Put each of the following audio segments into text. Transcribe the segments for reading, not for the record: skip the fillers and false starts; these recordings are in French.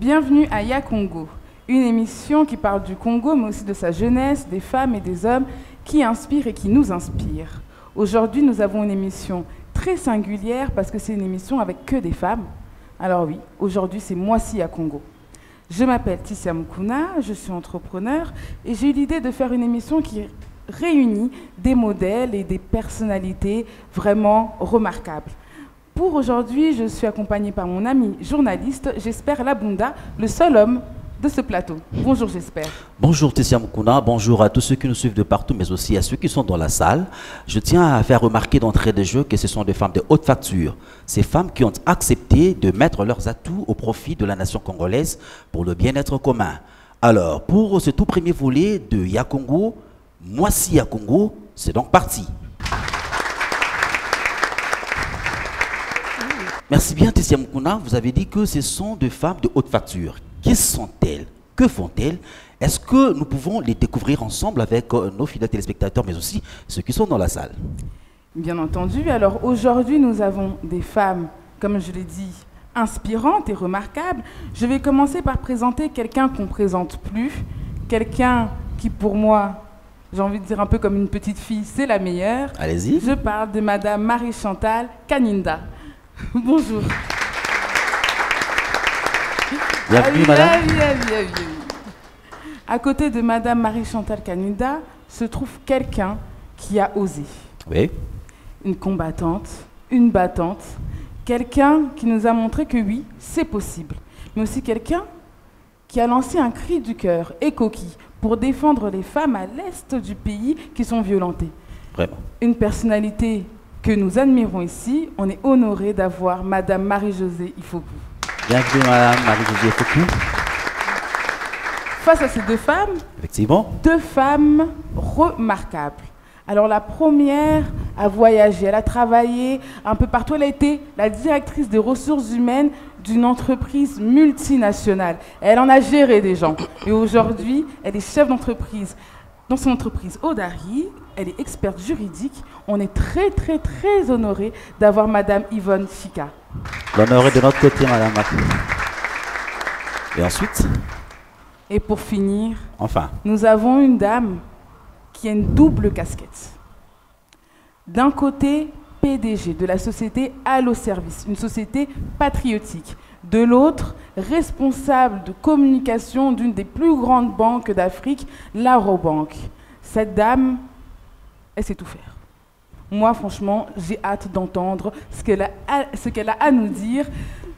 Bienvenue à Ya Congo, une émission qui parle du Congo, mais aussi de sa jeunesse, des femmes et des hommes qui inspirent et qui nous inspirent. Aujourd'hui, nous avons une émission très singulière parce que c'est une émission avec que des femmes. Alors oui, aujourd'hui, c'est moi-ci Ya Congo. Je m'appelle Isia Mukuna, je suis entrepreneur et j'ai eu l'idée de faire une émission qui réunit des modèles et des personnalités vraiment remarquables. Pour aujourd'hui, je suis accompagnée par mon ami journaliste, J'espère Labunda, le seul homme de ce plateau. Bonjour J'espère. Bonjour Isia Mukuna, bonjour à tous ceux qui nous suivent de partout, mais aussi à ceux qui sont dans la salle. Je tiens à faire remarquer d'entrée de jeu que ce sont des femmes de haute facture. Ces femmes qui ont accepté de mettre leurs atouts au profit de la nation congolaise pour le bien-être commun. Alors, pour ce tout premier volet de Ya Congo, moi-ci Ya Congo, c'est donc parti. Merci bien Isia Mukuna, vous avez dit que ce sont des femmes de haute facture. Qui sont-elles? Que font-elles? Est-ce que nous pouvons les découvrir ensemble avec nos fidèles téléspectateurs, mais aussi ceux qui sont dans la salle? Bien entendu. Alors aujourd'hui, nous avons des femmes, comme je l'ai dit, inspirantes et remarquables. Je vais commencer par présenter quelqu'un qu'on ne présente plus, quelqu'un qui pour moi, j'ai envie de dire un peu comme une petite fille, c'est la meilleure. Allez-y. Je parle de Madame Marie-Chantal Kaninda. Bonjour. Bienvenue, madame. À côté de Madame Marie-Chantal Kaninda se trouve quelqu'un qui a osé. Oui. Une combattante, une battante, quelqu'un qui nous a montré que oui, c'est possible. Mais aussi quelqu'un qui a lancé un cri du cœur, Ekoki, pour défendre les femmes à l'est du pays qui sont violentées. Vraiment. Une personnalité que nous admirons ici, on est honoré d'avoir Madame Marie-Josée Ifoku. Bienvenue Madame Marie-Josée Ifoku. Face à ces deux femmes, effectivement, deux femmes remarquables. Alors la première a voyagé, elle a travaillé un peu partout, elle a été la directrice des ressources humaines d'une entreprise multinationale. Elle en a géré des gens et aujourd'hui, elle est chef d'entreprise. Dans son entreprise Odari, elle est experte juridique. On est très honoré d'avoir Madame Yvonne Chika. L'honneur est de notre côté, Madame. Et ensuite? Et pour finir, enfin, nous avons une dame qui a une double casquette. D'un côté, PDG de la société Allo Service, une société patriotique. De l'autre, responsable de communication d'une des plus grandes banques d'Afrique, la RoBanque. Cette dame, elle sait tout faire. Moi, franchement, j'ai hâte d'entendre ce qu'elle a à nous dire.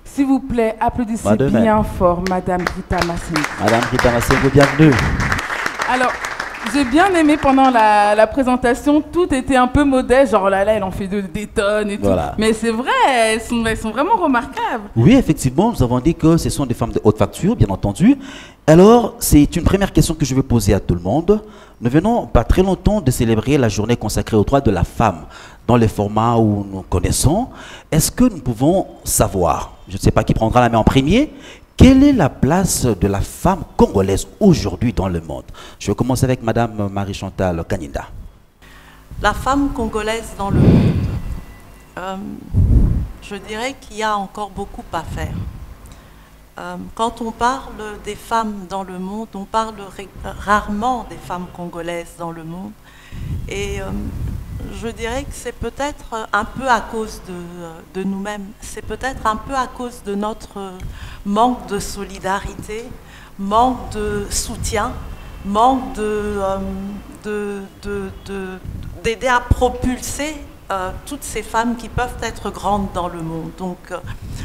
S'il vous plaît, applaudissez bien fort Madame Guita Massé. Madame Guita Massé, bienvenue. Alors, j'ai bien aimé pendant la présentation, tout était un peu modeste, genre là là, elle en fait des tonnes et voilà. Tout. Mais c'est vrai, elles sont vraiment remarquables. Oui, effectivement, nous avons dit que ce sont des femmes de haute facture, bien entendu. Alors, c'est une première question que je vais poser à tout le monde. Nous venons pas très longtemps de célébrer la journée consacrée aux droits de la femme dans les formats où nous connaissons. Est-ce que nous pouvons savoir, je ne sais pas qui prendra la main en premier, quelle est la place de la femme congolaise aujourd'hui dans le monde? Je vais commencer avec Madame Marie-Chantal Kaninda. La femme congolaise dans le monde, je dirais qu'il y a encore beaucoup à faire. Quand on parle des femmes dans le monde, on parle rarement des femmes congolaises dans le monde. Et je dirais que c'est peut-être un peu à cause de nous-mêmes, c'est peut-être un peu à cause de notre manque de solidarité, manque de soutien, manque d'aider à propulser toutes ces femmes qui peuvent être grandes dans le monde. Donc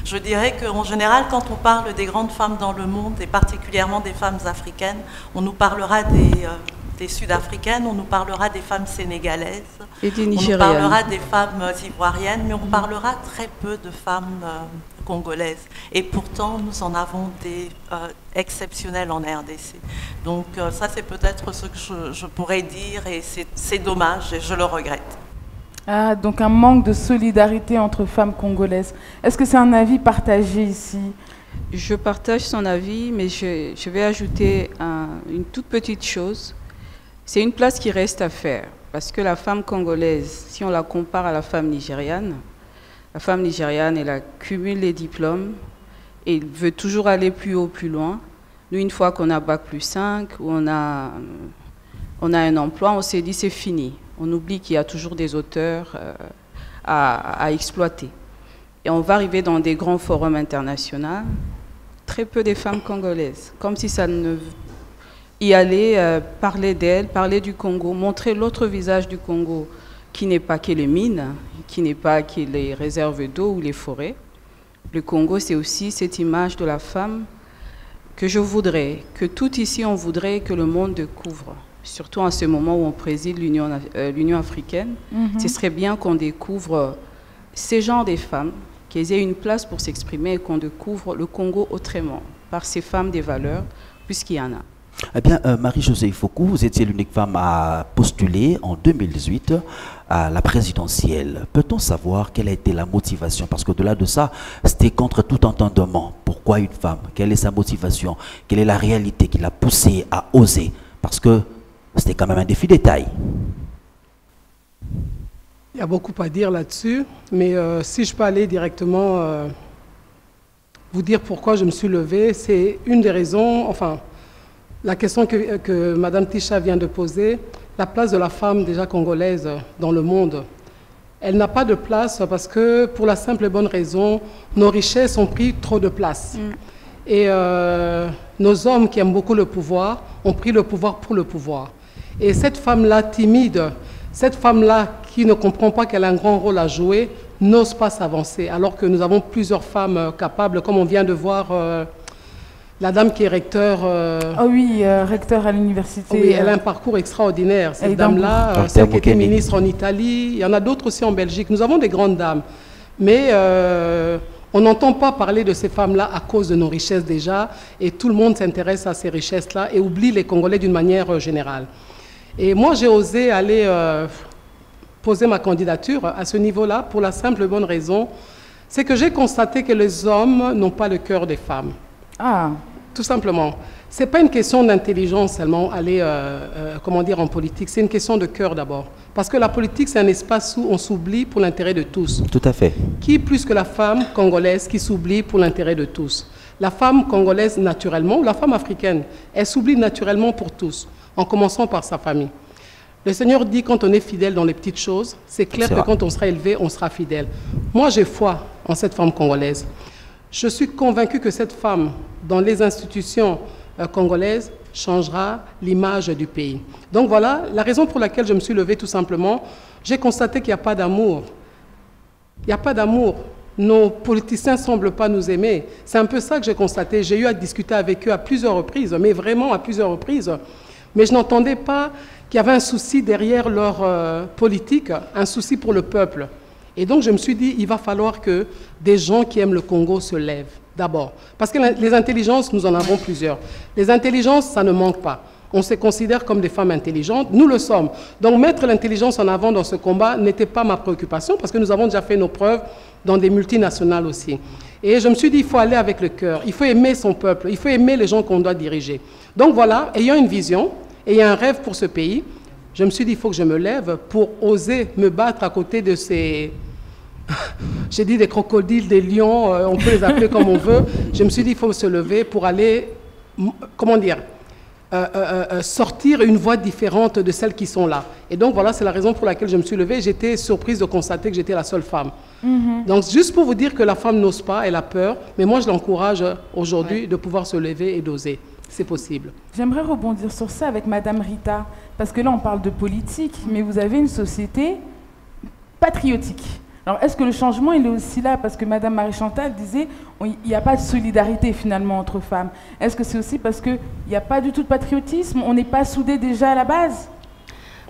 je dirais qu'en général, quand on parle des grandes femmes dans le monde, et particulièrement des femmes africaines, on nous parlera des sud-africaines, on nous parlera des femmes sénégalaises, et des nigériennes. On nous parlera des femmes ivoiriennes, mais on parlera très peu de femmes congolaises. Et pourtant, nous en avons des exceptionnelles en RDC. Donc ça, c'est peut-être ce que je pourrais dire, et c'est dommage, et je le regrette. Ah, donc un manque de solidarité entre femmes congolaises. Est-ce que c'est un avis partagé ici? Je partage son avis, mais je vais ajouter une toute petite chose. C'est une place qui reste à faire, parce que la femme congolaise, si on la compare à la femme nigériane, elle accumule les diplômes et il veut toujours aller plus haut, plus loin. Nous, une fois qu'on a Bac plus 5, on a un emploi, on s'est dit c'est fini. On oublie qu'il y a toujours des auteurs à exploiter. Et on va arriver dans des grands forums internationaux, très peu des femmes congolaises, comme si ça ne... Y aller, parler d'elles, parler du Congo, montrer l'autre visage du Congo, qui n'est pas que les mines, qui n'est pas que les réserves d'eau ou les forêts. Le Congo, c'est aussi cette image de la femme que je voudrais, que tout ici on voudrait que le monde découvre. Surtout en ce moment où on préside l'Union africaine, ce serait bien qu'on découvre ces genres de femmes, qu'elles aient une place pour s'exprimer et qu'on découvre le Congo autrement, par ces femmes des valeurs, puisqu'il y en a. Eh bien, Marie-Josée Ifoku, vous étiez l'unique femme à postuler en 2018 à la présidentielle. Peut-on savoir quelle a été la motivation? Parce qu'au-delà de ça, c'était contre tout entendement. Pourquoi une femme? Quelle est sa motivation? Quelle est la réalité qui l'a poussée à oser? Parce que c'était quand même un défi de taille. Il y a beaucoup à dire là-dessus, mais si je peux aller directement vous dire pourquoi je me suis levée, c'est une des raisons, enfin... La question que Mme Tisha vient de poser, la place de la femme déjà congolaise dans le monde, elle n'a pas de place parce que, pour la simple et bonne raison, nos richesses ont pris trop de place. Et nos hommes qui aiment beaucoup le pouvoir, ont pris le pouvoir pour le pouvoir. Et cette femme-là timide, cette femme-là qui ne comprend pas qu'elle a un grand rôle à jouer, n'ose pas s'avancer, alors que nous avons plusieurs femmes capables, comme on vient de voir... La dame qui est recteur... recteur à l'université. Oui, elle a un parcours extraordinaire. Cette dame-là, celle qui était ministre en Italie, il y en a d'autres aussi en Belgique. Nous avons des grandes dames. Mais on n'entend pas parler de ces femmes-là à cause de nos richesses déjà. Et tout le monde s'intéresse à ces richesses-là et oublie les Congolais d'une manière générale. Et moi, j'ai osé aller poser ma candidature à ce niveau-là pour la simple et bonne raison. C'est que j'ai constaté que les hommes n'ont pas le cœur des femmes. Ah. Tout simplement. Ce n'est pas une question d'intelligence seulement, aller comment dire, en politique. C'est une question de cœur d'abord. Parce que la politique, c'est un espace où on s'oublie pour l'intérêt de tous. Tout à fait. Qui plus que la femme congolaise qui s'oublie pour l'intérêt de tous? La femme congolaise naturellement, ou la femme africaine, elle s'oublie naturellement pour tous, en commençant par sa famille. Le Seigneur dit quand on est fidèle dans les petites choses, c'est clair que quand on sera élevé, on sera fidèle. Moi, j'ai foi en cette femme congolaise. Je suis convaincue que cette femme, dans les institutions congolaises, changera l'image du pays. Donc voilà la raison pour laquelle je me suis levée tout simplement. J'ai constaté qu'il n'y a pas d'amour. Il n'y a pas d'amour. Nos politiciens ne semblent pas nous aimer. C'est un peu ça que j'ai constaté. J'ai eu à discuter avec eux à plusieurs reprises, mais vraiment à plusieurs reprises. Mais je n'entendais pas qu'il y avait un souci derrière leur politique, un souci pour le peuple. Et donc, je me suis dit, il va falloir que des gens qui aiment le Congo se lèvent, d'abord. Parce que les intelligences, nous en avons plusieurs. Les intelligences, ça ne manque pas. On se considère comme des femmes intelligentes. Nous le sommes. Donc, mettre l'intelligence en avant dans ce combat n'était pas ma préoccupation, parce que nous avons déjà fait nos preuves dans des multinationales aussi. Et je me suis dit, il faut aller avec le cœur. Il faut aimer son peuple. Il faut aimer les gens qu'on doit diriger. Donc, voilà, ayant une vision, ayant un rêve pour ce pays, je me suis dit, il faut que je me lève pour oser me battre à côté de ces... J'ai dit des crocodiles, des lions, on peut les appeler comme on veut. Je me suis dit, il faut se lever pour aller, comment dire, sortir une voie différente de celles qui sont là. Et donc voilà, c'est la raison pour laquelle je me suis levée. J'étais surprise de constater que j'étais la seule femme. Donc juste pour vous dire que la femme n'ose pas, elle a peur. Mais moi, je l'encourage aujourd'hui de pouvoir se lever et d'oser. C'est possible. J'aimerais rebondir sur ça avec Madame Rita. Parce que là, on parle de politique, mais vous avez une société patriotique. Alors, est-ce que le changement, il est aussi là? Parce que Mme Marie-Chantal disait, il n'y a pas de solidarité, finalement, entre femmes. Est-ce que c'est aussi parce qu'il n'y a pas du tout de patriotisme? On n'est pas soudés déjà à la base?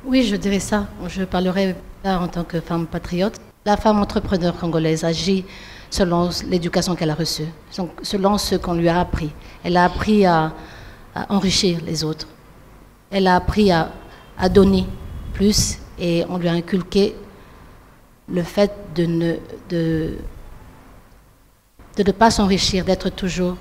Oui, je dirais ça. Je parlerai là en tant que femme patriote. La femme entrepreneur congolaise agit selon l'éducation qu'elle a reçue, donc selon ce qu'on lui a appris. Elle a appris à enrichir les autres. Elle a appris à donner plus et on lui a inculqué le fait de ne pas s'enrichir, d'être toujours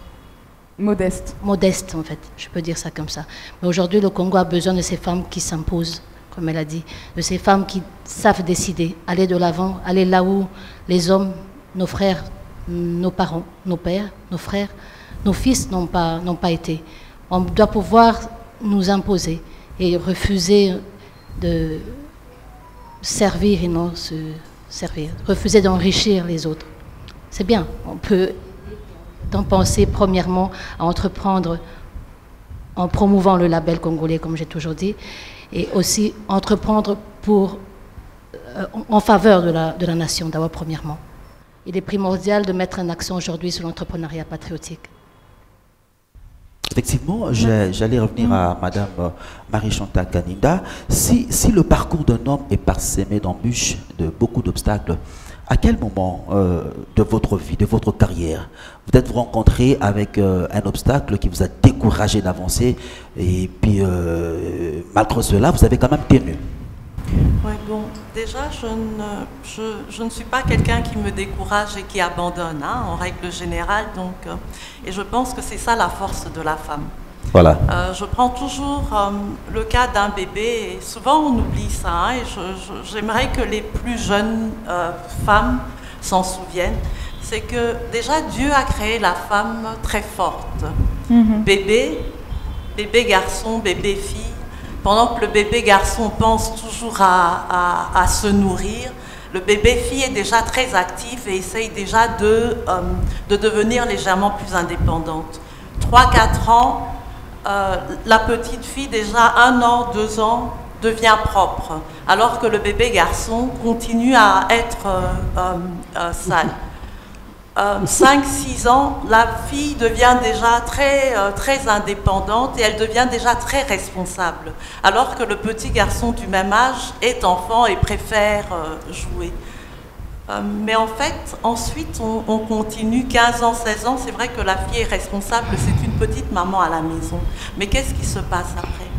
modeste. Modeste, en fait, je peux dire ça comme ça. Mais aujourd'hui, le Congo a besoin de ces femmes qui s'imposent, comme elle a dit, de ces femmes qui savent décider, aller de l'avant, aller là où les hommes, nos frères, nos parents, nos pères, nos frères, nos fils n'ont pas été. On doit pouvoir nous imposer et refuser de servir et non se servir, refuser d'enrichir les autres. C'est bien, on peut en penser premièrement à entreprendre en promouvant le label congolais, comme j'ai toujours dit, et aussi entreprendre pour, en faveur de la nation, d'abord premièrement. Il est primordial de mettre un accent aujourd'hui sur l'entrepreneuriat patriotique. Effectivement, j'allais revenir à Madame Marie-Chantal Kaninda. Si le parcours d'un homme est parsemé d'embûches, de beaucoup d'obstacles, à quel moment de votre vie, de votre carrière, vous êtes-vous rencontré avec un obstacle qui vous a découragé d'avancer et puis malgré cela, vous avez quand même tenu? Oui, bon, déjà, je ne suis pas quelqu'un qui me décourage et qui abandonne, hein, en règle générale, donc, et je pense que c'est ça la force de la femme. Voilà. Je prends toujours le cas d'un bébé, et souvent on oublie ça, hein, et j'aimerais que les plus jeunes femmes s'en souviennent, c'est que déjà Dieu a créé la femme très forte, bébé garçon, bébé fille. Pendant que le bébé garçon pense toujours à se nourrir, le bébé fille est déjà très active et essaye déjà de devenir légèrement plus indépendante. 3-4 ans, la petite fille déjà 1 an, 2 ans devient propre, alors que le bébé garçon continue à être sale. 5-6 ans, la fille devient déjà très indépendante et elle devient déjà très responsable, alors que le petit garçon du même âge est enfant et préfère jouer. Mais en fait, ensuite, on continue, 15 ans, 16 ans, c'est vrai que la fille est responsable, c'est une petite maman à la maison. Mais qu'est-ce qui se passe après?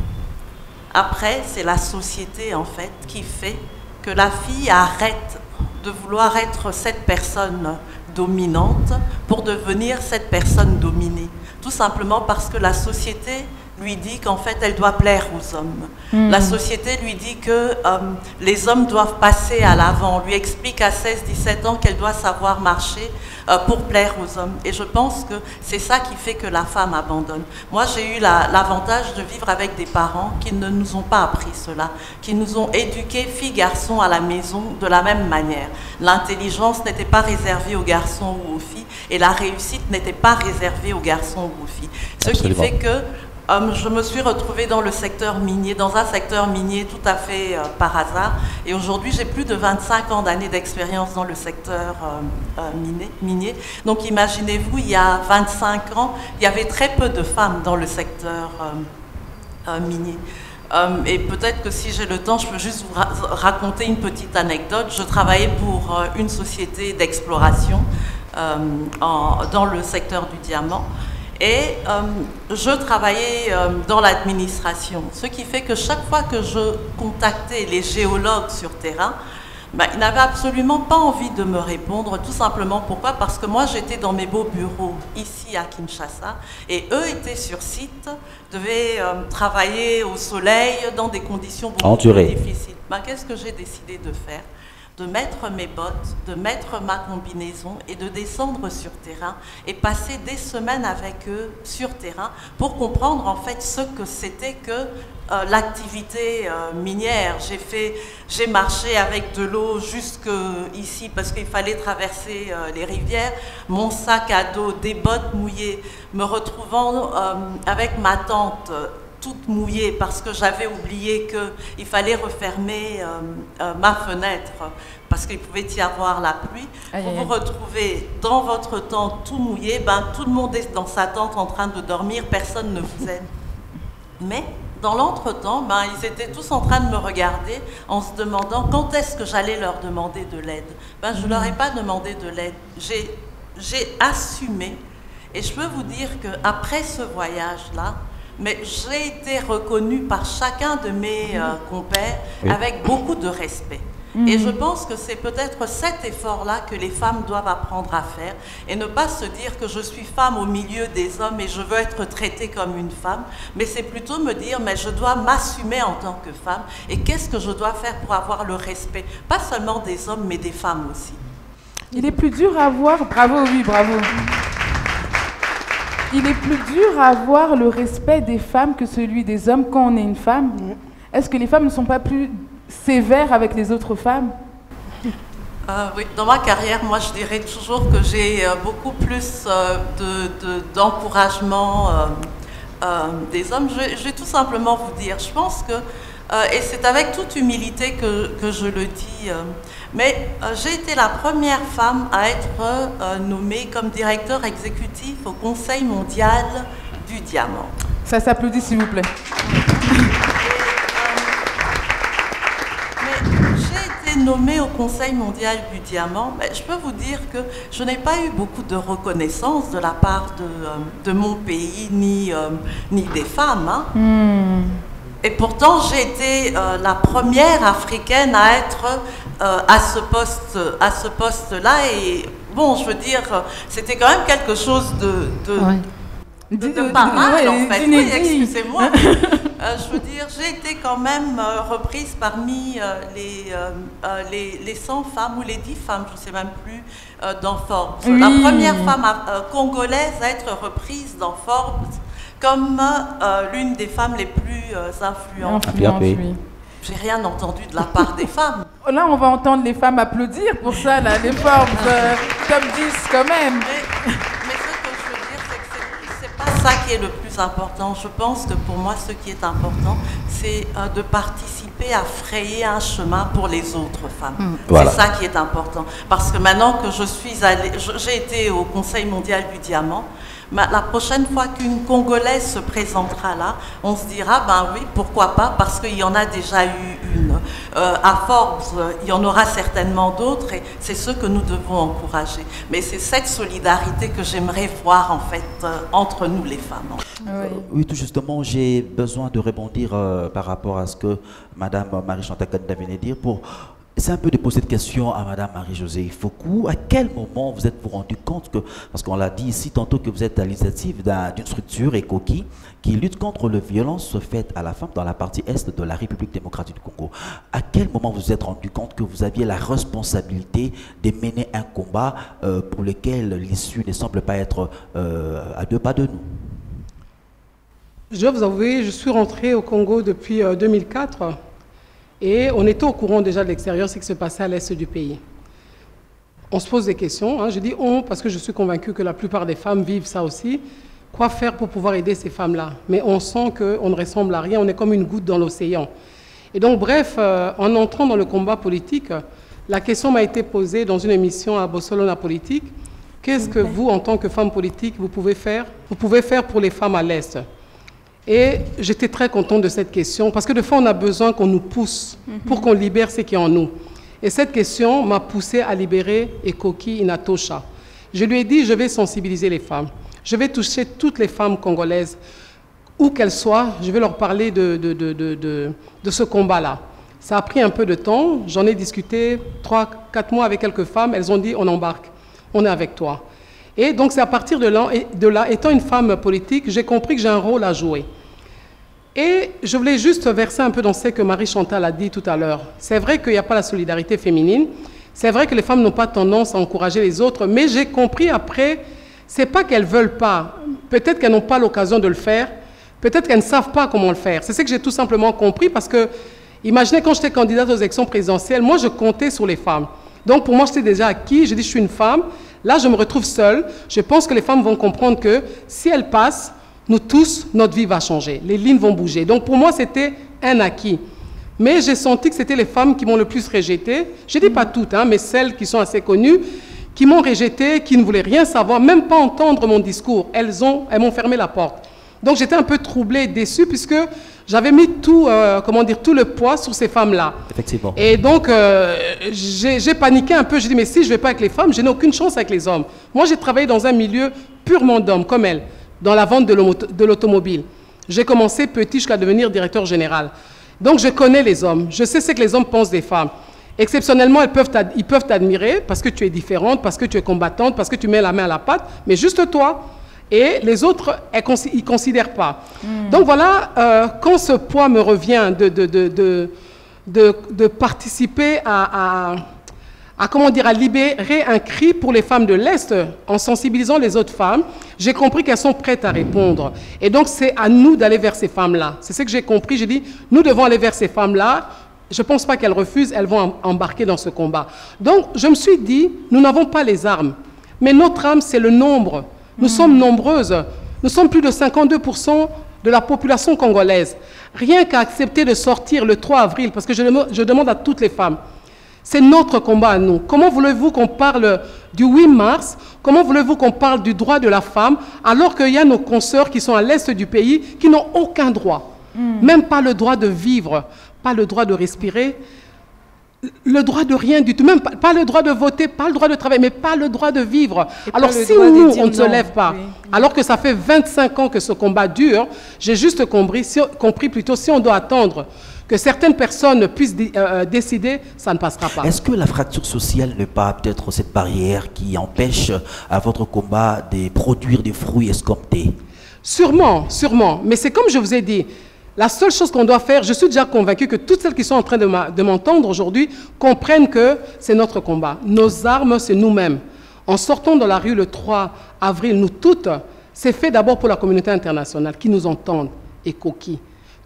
Après, c'est la société, en fait, qui fait que la fille arrête de vouloir être cette personne dominante pour devenir cette personne dominée. Tout simplement parce que la société lui dit qu'en fait, elle doit plaire aux hommes. Mmh. La société lui dit que les hommes doivent passer à l'avant. On lui explique à 16-17 ans qu'elle doit savoir marcher pour plaire aux hommes. Et je pense que c'est ça qui fait que la femme abandonne. Moi, j'ai eu l'avantage de vivre avec des parents qui ne nous ont pas appris cela, qui nous ont éduqués, filles, garçons, à la maison de la même manière. L'intelligence n'était pas réservée aux garçons ou aux filles, et la réussite n'était pas réservée aux garçons ou aux filles. Ce Absolument. Qui fait que je me suis retrouvée dans le secteur minier, dans un secteur minier tout à fait par hasard. Et aujourd'hui, j'ai plus de 25 ans d'années d'expérience dans le secteur minier. Donc imaginez-vous, il y a 25 ans, il y avait très peu de femmes dans le secteur minier. Et peut-être que si j'ai le temps, je peux juste vous raconter une petite anecdote. Je travaillais pour une société d'exploration dans le secteur du diamant. Et je travaillais dans l'administration, ce qui fait que chaque fois que je contactais les géologues sur terrain, ben, ils n'avaient absolument pas envie de me répondre, tout simplement pourquoi? Parce que moi j'étais dans mes beaux bureaux ici à Kinshasa et eux étaient sur site, devaient travailler au soleil dans des conditions beaucoup plus difficiles. Ben, qu'est-ce que j'ai décidé de faire? De mettre mes bottes, de mettre ma combinaison et de descendre sur terrain et passer des semaines avec eux sur terrain pour comprendre en fait ce que c'était que l'activité minière. J'ai marché avec de l'eau jusque ici parce qu'il fallait traverser les rivières, mon sac à dos, des bottes mouillées, me retrouvant avec ma tante toute mouillée parce que j'avais oublié qu'il fallait refermer ma fenêtre parce qu'il pouvait y avoir la pluie. Vous vous retrouvez dans votre tente tout mouillé, ben, tout le monde est dans sa tente en train de dormir, personne ne vous aide. Mais dans l'entretemps, ben, ils étaient tous en train de me regarder en se demandant quand est-ce que j'allais leur demander de l'aide. Ben, je ne leur ai pas demandé de l'aide, j'ai assumé et je peux vous dire qu'après ce voyage-là, mais j'ai été reconnue par chacun de mes compères avec beaucoup de respect. Et je pense que c'est peut-être cet effort-là que les femmes doivent apprendre à faire et ne pas se dire que je suis femme au milieu des hommes et je veux être traitée comme une femme, mais c'est plutôt me dire mais je dois m'assumer en tant que femme et qu'est-ce que je dois faire pour avoir le respect, pas seulement des hommes mais des femmes aussi. Il est plus dur à avoir, bravo, oui, bravo. Il est plus dur à avoir le respect des femmes que celui des hommes quand on est une femme. Est-ce que les femmes ne sont pas plus sévères avec les autres femmes? Oui, dans ma carrière, moi je dirais toujours que j'ai beaucoup plus d'encouragement des hommes. Je vais tout simplement vous dire, je pense que, et c'est avec toute humilité que je le dis, mais j'ai été la première femme à être nommée comme directeur exécutif au Conseil mondial du diamant. Ça s'applaudit s'il vous plaît. Nommée au Conseil mondial du diamant, je peux vous dire que je n'ai pas eu beaucoup de reconnaissance de la part de mon pays ni des femmes. Hein. Mm. Et pourtant, j'ai été la première africaine à être à ce poste-là. Et bon, je veux dire, c'était quand même quelque chose de pas mal, en fait. Oui, excusez-moi. Je veux dire, j'ai été quand même reprise parmi les 100 femmes ou les 10 femmes, je ne sais même plus, dans Forbes. Oui. La première femme congolaise à être reprise dans Forbes comme l'une des femmes les plus influentes. J'ai rien entendu de la part des femmes. Là, on va entendre les femmes applaudir pour ça, là, les Forbes top 10 quand même. Ça qui est le plus important, je pense que pour moi ce qui est important c'est de participer à frayer un chemin pour les autres femmes. Voilà. C'est ça qui est important, parce que maintenant que je suis allée, j'ai été au Conseil mondial du diamant, la prochaine fois qu'une Congolaise se présentera là, on se dira ben oui, pourquoi pas, parce qu'il y en a déjà eu une. À Forbes, il y en aura certainement d'autres et c'est ce que nous devons encourager. Mais c'est cette solidarité que j'aimerais voir en fait entre nous les femmes. Oui, tout justement, j'ai besoin de rebondir par rapport à ce que Madame Marie-Chantal Kaninda venait dire pour... C'est un peu de poser cette question à Madame Marie-Josée Ifoku. À quel moment vous êtes-vous rendu compte que, parce qu'on l'a dit ici tantôt que vous êtes à l'initiative d'une structure, Ekoki, qui lutte contre les violences faites à la femme dans la partie est de la République démocratique du Congo. À quel moment vous vous êtes rendu compte que vous aviez la responsabilité de mener un combat pour lequel l'issue ne semble pas être à deux pas de nous? Je dois vous avouer, je suis rentrée au Congo depuis 2004. Et on était au courant déjà de l'extérieur, ce qui se passait à l'est du pays. On se pose des questions, hein. Je dis on, parce que je suis convaincue que la plupart des femmes vivent ça aussi. Quoi faire pour pouvoir aider ces femmes-là? Mais on sent qu'on ne ressemble à rien, on est comme une goutte dans l'océan. Et donc bref, en entrant dans le combat politique, la question m'a été posée dans une émission à Barcelona Politique. Qu'est-ce que vous, en tant que femme politique, vous pouvez faire pour les femmes à l'est? Et j'étais très contente de cette question, parce que des fois, on a besoin qu'on nous pousse pour qu'on libère ce qui est en nous. Et cette question m'a poussée à libérer Ekoki Inatosha. Je lui ai dit, je vais sensibiliser les femmes. Je vais toucher toutes les femmes congolaises, où qu'elles soient. Je vais leur parler de ce combat-là. Ça a pris un peu de temps. J'en ai discuté 3-4 mois avec quelques femmes. Elles ont dit, on embarque, on est avec toi. Et donc, c'est à partir de là, étant une femme politique, j'ai compris que j'ai un rôle à jouer. Et je voulais juste verser un peu dans ce que Marie-Chantal a dit tout à l'heure. C'est vrai qu'il n'y a pas la solidarité féminine. C'est vrai que les femmes n'ont pas tendance à encourager les autres. Mais j'ai compris après, ce n'est pas qu'elles ne veulent pas. Peut-être qu'elles n'ont pas l'occasion de le faire. Peut-être qu'elles ne savent pas comment le faire. C'est ce que j'ai tout simplement compris parce que, imaginez quand j'étais candidate aux élections présidentielles, moi je comptais sur les femmes. Donc pour moi, j'étais déjà acquis. J'ai dit, je suis une femme. Là, je me retrouve seule. Je pense que les femmes vont comprendre que si elles passent, nous tous, notre vie va changer. Les lignes vont bouger. Donc, pour moi, c'était un acquis. Mais j'ai senti que c'était les femmes qui m'ont le plus rejetée. Je ne dis pas toutes, hein, mais celles qui sont assez connues, qui m'ont rejetée, qui ne voulaient rien savoir, même pas entendre mon discours. Elles m'ont fermé la porte. Donc, j'étais un peu troublée, déçue, puisque j'avais mis tout, tout le poids sur ces femmes-là. Effectivement. Et donc, j'ai paniqué un peu. J'ai dit, mais si je ne vais pas avec les femmes, je n'ai aucune chance avec les hommes. Moi, j'ai travaillé dans un milieu purement d'hommes, comme elles, dans la vente de l'automobile. J'ai commencé petit jusqu'à devenir directeur général. Donc, je connais les hommes. Je sais ce que les hommes pensent des femmes. Exceptionnellement, ils peuvent t'admirer parce que tu es différente, parce que tu es combattante, parce que tu mets la main à la pâte, mais juste toi. Et les autres, ils ne considèrent pas. Donc voilà, quand ce poids me revient de participer à, à, comment dire, à libérer un cri pour les femmes de l'Est en sensibilisant les autres femmes. J'ai compris qu'elles sont prêtes à répondre. Et donc, c'est à nous d'aller vers ces femmes-là. C'est ce que j'ai compris. J'ai dit, nous devons aller vers ces femmes-là. Je ne pense pas qu'elles refusent. Elles vont embarquer dans ce combat. Donc, je me suis dit, nous n'avons pas les armes. Mais notre arme, c'est le nombre. Nous sommes nombreuses. Nous sommes plus de 52% de la population congolaise. Rien qu'à accepter de sortir le 3 avril, parce que je demande à toutes les femmes, c'est notre combat à nous. Comment voulez-vous qu'on parle du 8 mars? Comment voulez-vous qu'on parle du droit de la femme alors qu'il y a nos consoeurs qui sont à l'est du pays qui n'ont aucun droit? Même pas le droit de vivre, pas le droit de respirer, le droit de rien du tout, même pas le droit de voter, pas le droit de travailler, mais pas le droit de vivre. Alors si nous, on ne se lève pas, alors que ça fait 25 ans que ce combat dure, j'ai juste compris plutôt, si on doit attendre que certaines personnes puissent décider, ça ne passera pas. Est-ce que la fracture sociale n'est pas peut-être cette barrière qui empêche à votre combat de produire des fruits escomptés? Sûrement, sûrement. Mais c'est comme je vous ai dit, la seule chose qu'on doit faire, je suis déjà convaincue que toutes celles qui sont en train de m'entendre aujourd'hui comprennent que c'est notre combat. Nos armes, c'est nous-mêmes. En sortant dans la rue le 3 avril, nous toutes, c'est fait d'abord pour la communauté internationale qui nous entendent, Ekoki.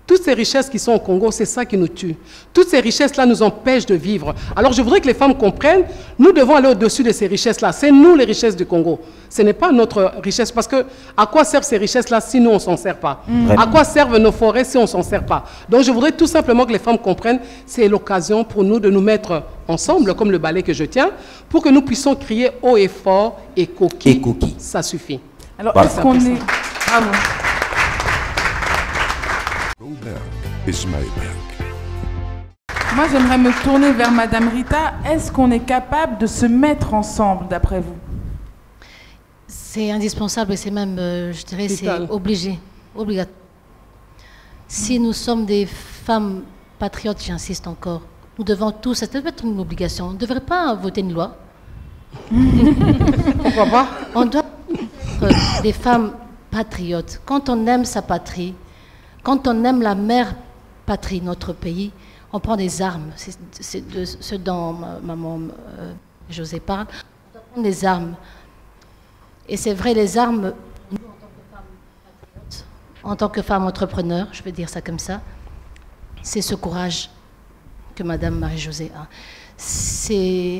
Toutes ces richesses qui sont au Congo, c'est ça qui nous tue. Toutes ces richesses-là nous empêchent de vivre. Alors je voudrais que les femmes comprennent, nous devons aller au-dessus de ces richesses-là. C'est nous les richesses du Congo. Ce n'est pas notre richesse. Parce que à quoi servent ces richesses-là si nous, on ne s'en sert pas? À quoi servent nos forêts si on ne s'en sert pas? Donc je voudrais tout simplement que les femmes comprennent, c'est l'occasion pour nous de nous mettre ensemble, comme le balai que je tiens, pour que nous puissions crier haut et fort et coquille. Ça suffit. Alors est-ce qu'on est... Bravo. Moi, j'aimerais me tourner vers Madame Rita. Est-ce qu'on est capable de se mettre ensemble, d'après vous? C'est indispensable et c'est même, je dirais, c'est obligé, obligatoire. Si nous sommes des femmes patriotes, j'insiste encore, nous devons tous, ça devrait être une obligation. On ne devrait pas voter une loi. Pourquoi pas? On doit être des femmes patriotes. Quand on aime sa patrie, quand on aime la mère patrie, notre pays, on prend des armes. C'est de ce dont maman José parle. On prend des armes. Et c'est vrai, les armes, nous, en tant que femmes entrepreneurs, je vais dire ça comme ça, c'est ce courage que Madame Marie-Josée a. C'est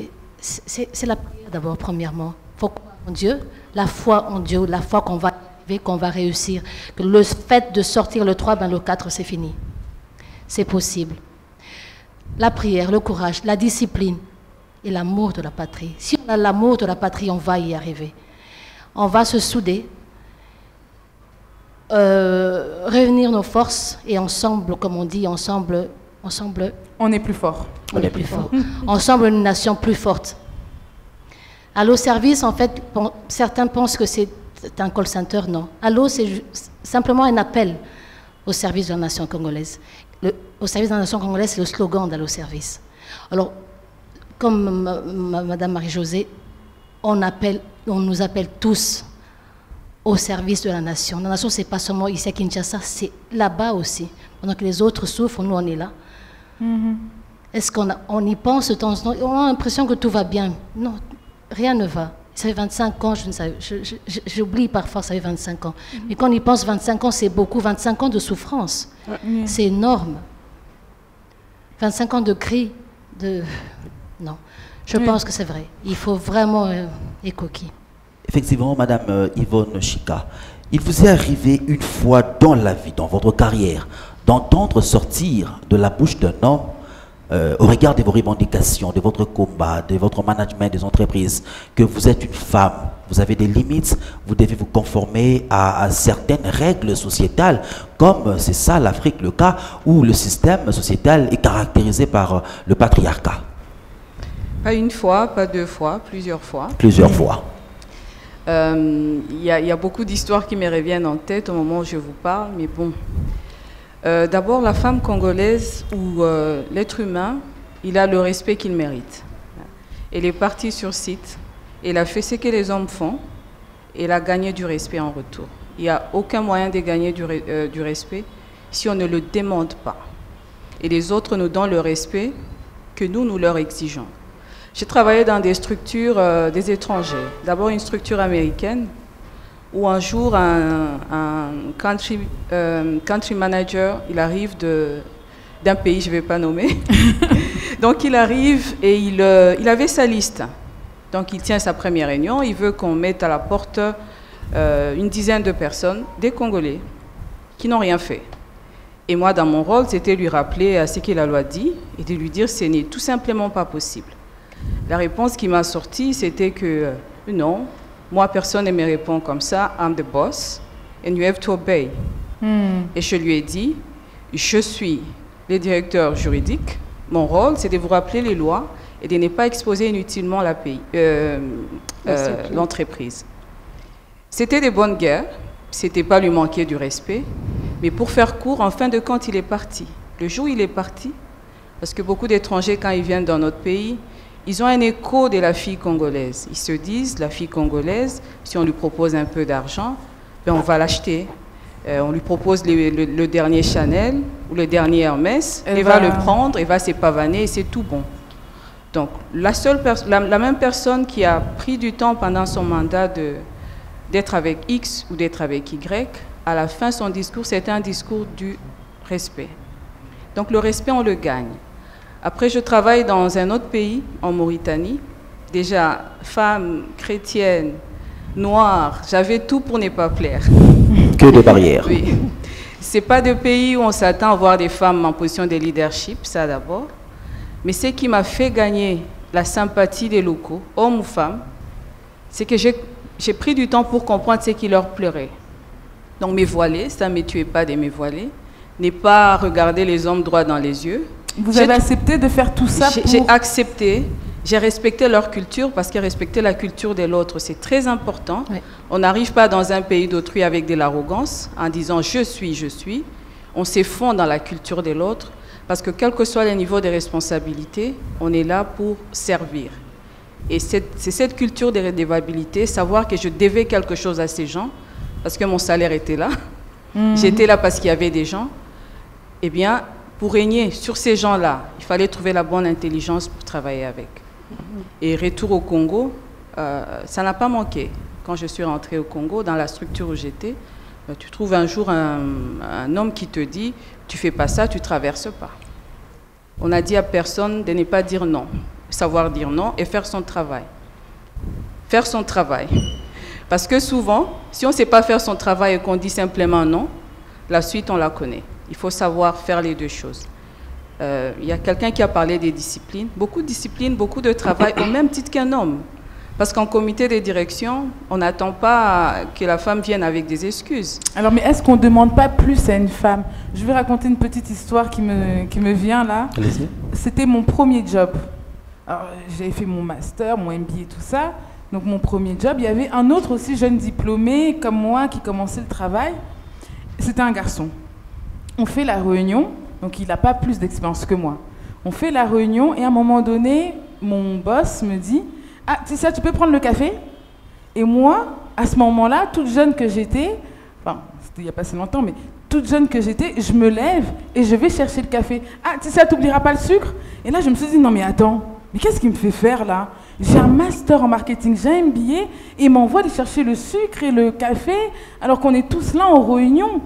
la prière d'abord, premièrement. Il faut croire en Dieu, la foi en Dieu, la foi qu'on va... qu'on va réussir, que le fait de sortir le 3, ben le 4 c'est fini, c'est possible. La prière, le courage, la discipline et l'amour de la patrie. Si on a l'amour de la patrie, on va y arriver, on va se souder, réunir nos forces et ensemble, comme on dit, ensemble on est plus fort, on est plus fort. Ensemble une nation plus forte. Allo Service, en fait, certains pensent que c'est un call center, non. Allo, c'est simplement un appel au service de la nation congolaise. Au service de la nation congolaise, c'est le slogan d'Allo Service. Alors, comme Madame Marie-Josée, on nous appelle tous au service de la nation. La nation, ce n'est pas seulement ici à Kinshasa, c'est là-bas aussi. Pendant que les autres souffrent, nous, on est là. Est-ce qu'on y pense de temps en temps? On a l'impression que tout va bien. Non, rien ne va. Ça fait 25 ans, j'oublie parfois, ça fait 25 ans. Mais quand on y pense, 25 ans, c'est beaucoup. 25 ans de souffrance, c'est énorme. 25 ans de cris, de... Non, je pense que c'est vrai. Il faut vraiment écoquer. Effectivement, Madame Yvonne Chika, il vous est arrivé une fois dans la vie, dans votre carrière, d'entendre sortir de la bouche d'un homme, au regard de vos revendications, de votre combat, de votre management des entreprises, que vous êtes une femme, vous avez des limites, vous devez vous conformer à certaines règles sociétales, comme c'est ça l'Afrique, le cas où le système sociétal est caractérisé par le patriarcat. Pas une fois, pas deux fois, plusieurs fois. Plusieurs fois. Il y a beaucoup d'histoires qui me reviennent en tête au moment où je vous parle, mais bon... D'abord, la femme congolaise ou l'être humain, il a le respect qu'il mérite. Elle est partie sur site, elle a fait ce que les hommes font, elle a gagné du respect en retour. Il n'y a aucun moyen de gagner du respect si on ne le demande pas. Et les autres nous donnent le respect que nous, nous leur exigeons. J'ai travaillé dans des structures des étrangers. D'abord une structure américaine où un jour un country manager, il arrive d'un pays, je ne vais pas nommer. Donc il arrive et il avait sa liste. Donc il tient sa première réunion, il veut qu'on mette à la porte une dizaine de personnes, des Congolais, qui n'ont rien fait. Et moi, dans mon rôle, c'était lui rappeler ce que la loi dit et de lui dire que ce n'est tout simplement pas possible. La réponse qui m'a sortie, c'était que non, moi, personne ne me répond comme ça, I'm the boss, and you have to obey. Mm. Et je lui ai dit, je suis le directeur juridique, mon rôle, c'est de vous rappeler les lois et de ne pas exposer inutilement l'entreprise. C'était des bonnes guerres, c'était pas lui manquer du respect, mais pour faire court, en fin de compte, il est parti. Le jour où il est parti, parce que beaucoup d'étrangers, quand ils viennent dans notre pays, ils ont un écho de la fille congolaise. Ils se disent, la fille congolaise, si on lui propose un peu d'argent, ben on va l'acheter. On lui propose le dernier Chanel ou le dernier Hermès, elle va le prendre, elle va s'épavaner et c'est tout bon. Donc, la même personne qui a pris du temps pendant son mandat d'être avec X ou d'être avec Y, à la fin, son discours, c'était un discours du respect. Donc, le respect, on le gagne. Après, je travaille dans un autre pays, en Mauritanie. Déjà, femme, chrétienne, noire, j'avais tout pour ne pas plaire. Que des barrières. Oui. Ce n'est pas de pays où on s'attend à voir des femmes en position de leadership, ça d'abord. Mais ce qui m'a fait gagner la sympathie des locaux, hommes ou femmes, c'est que j'ai pris du temps pour comprendre ce qui leur plairait. Donc, me voiler, ça ne me tuait pas de me voiler, ne pas regarder les hommes droit dans les yeux. Vous avez accepté de faire tout ça pour... J'ai accepté, j'ai respecté leur culture parce que respecter la culture de l'autre, c'est très important. Oui. On n'arrive pas dans un pays d'autrui avec de l'arrogance en disant « je suis, je suis ». On s'effondre dans la culture de l'autre parce que quel que soit le niveau de responsabilité, on est là pour servir. Et c'est cette culture de redevabilité, savoir que je devais quelque chose à ces gens parce que mon salaire était là, j'étais là parce qu'il y avait des gens, eh bien, pour régner sur ces gens-là, il fallait trouver la bonne intelligence pour travailler avec. Et retour au Congo, ça n'a pas manqué. Quand je suis rentrée au Congo, dans la structure où j'étais, tu trouves un jour un homme qui te dit « tu fais pas ça, tu traverses pas ». On a dit à personne de ne pas dire non, savoir dire non et faire son travail. Faire son travail. Parce que souvent, si on ne sait pas faire son travail et qu'on dit simplement non, la suite, on la connaît. Il faut savoir faire les deux choses. Il y a quelqu'un qui a parlé des disciplines, beaucoup de travail, au même titre qu'un homme. Parce qu'en comité de direction, on n'attend pas que la femme vienne avec des excuses. Alors, mais est-ce qu'on ne demande pas plus à une femme? Je vais raconter une petite histoire qui me vient là. C'était mon premier job. J'avais fait mon master, mon MBA, tout ça. Donc, mon premier job, il y avait un autre aussi jeune diplômé comme moi qui commençait le travail. C'était un garçon. On fait la réunion, donc il n'a pas plus d'expérience que moi. On fait la réunion et à un moment donné, mon boss me dit « Ah, c'est ça, tu peux prendre le café ?» Et moi, à ce moment-là, toute jeune que j'étais, enfin, c'était il n'y a pas si longtemps, mais toute jeune que j'étais, je me lève et je vais chercher le café. « Ah, c'est ça, tu n'oublieras pas le sucre ?» Et là, je me suis dit « Non, mais attends, mais qu'est-ce qu'il me fait faire là? J'ai un master en marketing, j'ai un MBA, et il m'envoie aller chercher le sucre et le café alors qu'on est tous là en réunion. »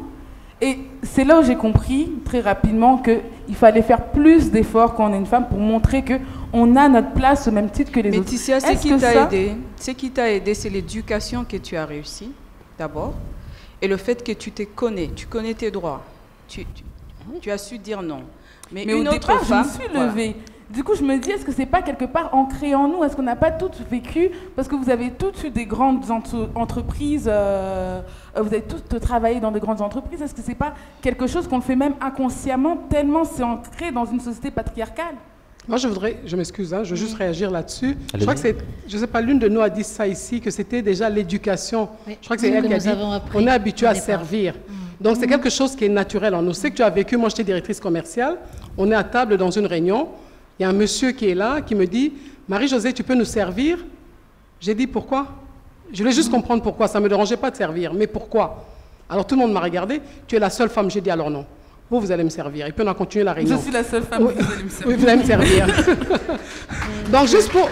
Et c'est là où j'ai compris très rapidement qu'il fallait faire plus d'efforts quand on est une femme pour montrer qu'on a notre place au même titre que les autres. Mais Ticia, ce qui t'a aidé, c'est l'éducation que tu as réussi, d'abord, et le fait que tu te connais, tu connais tes droits. Tu as su dire non. Mais au départ, je me suis levée. Du coup, je me dis, est-ce que ce n'est pas quelque part ancré en nous? Est-ce qu'on n'a pas toutes vécu? Parce que vous avez toutes eu des grandes entreprises, vous avez toutes travaillé dans de grandes entreprises. Est-ce que ce n'est pas quelque chose qu'on fait même inconsciemment, tellement c'est ancré dans une société patriarcale? Moi, je voudrais, je m'excuse, hein, je veux juste réagir là-dessus. Je crois que c'est, je ne sais pas, l'une de nous a dit ça ici, que c'était déjà l'éducation. Oui. Je crois que c'est elle qui a dit, on est habitué à servir. Donc, c'est quelque chose qui est naturel en nous. C'est que tu as vécu, moi, j'étais directrice commerciale, on est à table dans une réunion. Il y a un monsieur qui est là, qui me dit « Marie-Josée, tu peux nous servir ?» J'ai dit « Pourquoi ?» Je voulais juste comprendre pourquoi. Ça ne me dérangeait pas de servir, mais pourquoi? Alors tout le monde m'a regardé. « Tu es la seule femme. » J'ai dit « Alors non. Vous, vous allez me servir. Et puis on a continué la réunion. Je suis la seule femme, oui. Vous allez me servir. Oui, vous allez me servir. Donc juste pour...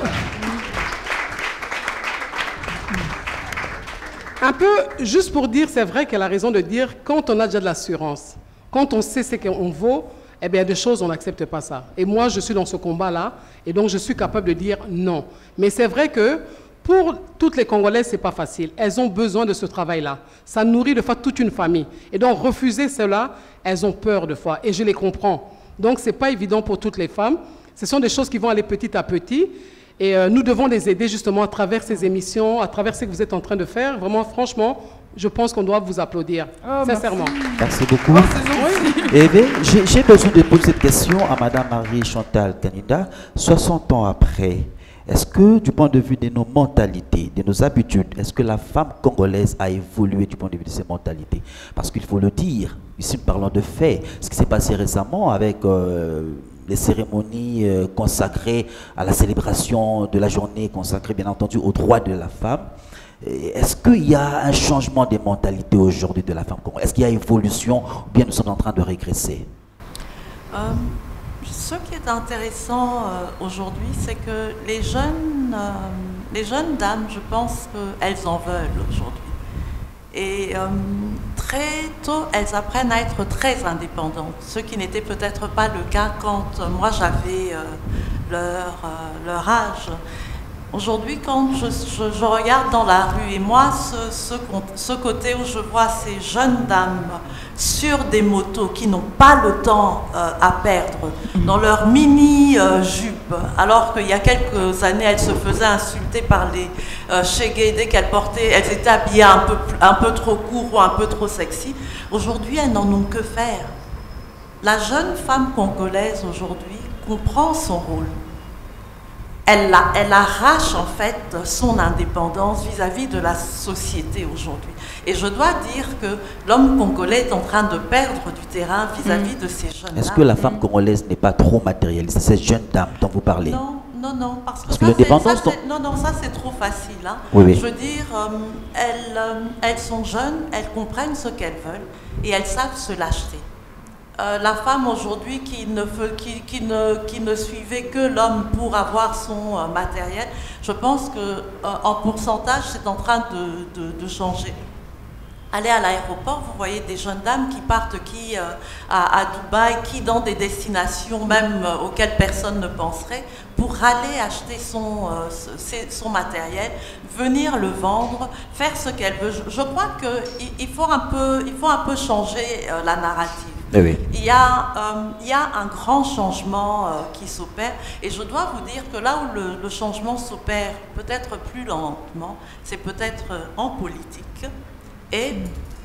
Un peu, juste pour dire, c'est vrai qu'elle a raison de dire, quand on a déjà de l'assurance, quand on sait ce qu'on vaut, eh bien, il y a des choses, on n'accepte pas ça. Et moi, je suis dans ce combat-là, et donc je suis capable de dire non. Mais c'est vrai que pour toutes les Congolaises, ce n'est pas facile. Elles ont besoin de ce travail-là. Ça nourrit de fois toute une famille. Et donc, refuser cela, elles ont peur de fois, et je les comprends. Donc, ce n'est pas évident pour toutes les femmes. Ce sont des choses qui vont aller petit à petit. Et nous devons les aider justement à travers ces émissions, à travers ce que vous êtes en train de faire. Vraiment, franchement, je pense qu'on doit vous applaudir, oh, sincèrement. Merci, merci beaucoup. Oh, eh bien, j'ai besoin de poser cette question à Madame Marie-Chantal Kaninda. 60 ans après, est-ce que du point de vue de nos mentalités, de nos habitudes, est-ce que la femme congolaise a évolué du point de vue de ses mentalités? Parce qu'il faut le dire, ici nous parlons de faits, ce qui s'est passé récemment avec... les cérémonies consacrées à la célébration de la journée consacrée, bien entendu, aux droits de la femme. Est-ce qu'il y a un changement des mentalités aujourd'hui de la femme? Est-ce qu'il y a évolution ou bien nous sommes en train de régresser? Ce qui est intéressant aujourd'hui, c'est que les jeunes dames, je pense qu'elles en veulent aujourd'hui. Et très tôt, elles apprennent à être très indépendantes, ce qui n'était peut-être pas le cas quand moi j'avais leur âge. Aujourd'hui, quand je regarde dans la rue, et moi, ce côté où je vois ces jeunes dames sur des motos qui n'ont pas le temps à perdre, dans leur mini-jupe, alors qu'il y a quelques années, elles se faisaient insulter par les shégés dès qu'elles portaient, elles étaient habillées un peu trop court ou un peu trop sexy. Aujourd'hui, elles n'en ont que faire. La jeune femme congolaise, aujourd'hui, comprend son rôle. Elle arrache en fait son indépendance vis-à-vis de la société aujourd'hui. Et je dois dire que l'homme congolais est en train de perdre du terrain vis-à-vis de ces jeunes. Est-ce que la femme congolaise n'est pas trop matérialiste, cette jeune dame dont vous parlez? Non, non, non, parce que ça c'est trop facile. Hein. Oui, oui. Je veux dire, elles sont jeunes, elles comprennent ce qu'elles veulent et elles savent se lâcher. La femme aujourd'hui qui ne suivait que l'homme pour avoir son matériel, je pense que en pourcentage, c'est en train de changer. Allez à l'aéroport, vous voyez des jeunes dames qui partent à Dubaï, qui dans des destinations même auxquelles personne ne penserait, pour aller acheter son matériel, venir le vendre, faire ce qu'elle veut. Je crois qu'il faut un peu changer la narrative. Oui. Il y a un grand changement qui s'opère, et je dois vous dire que là où le changement s'opère peut-être plus lentement, c'est peut-être en politique et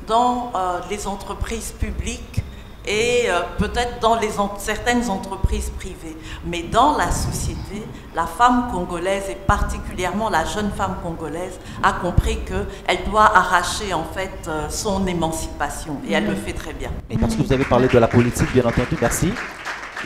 dans les entreprises publiques et peut-être dans certaines entreprises privées. Mais dans la société, la femme congolaise, et particulièrement la jeune femme congolaise, a compris qu'elle doit arracher en fait son émancipation, et elle le fait très bien. Et parce que vous avez parlé de la politique, bien entendu, merci.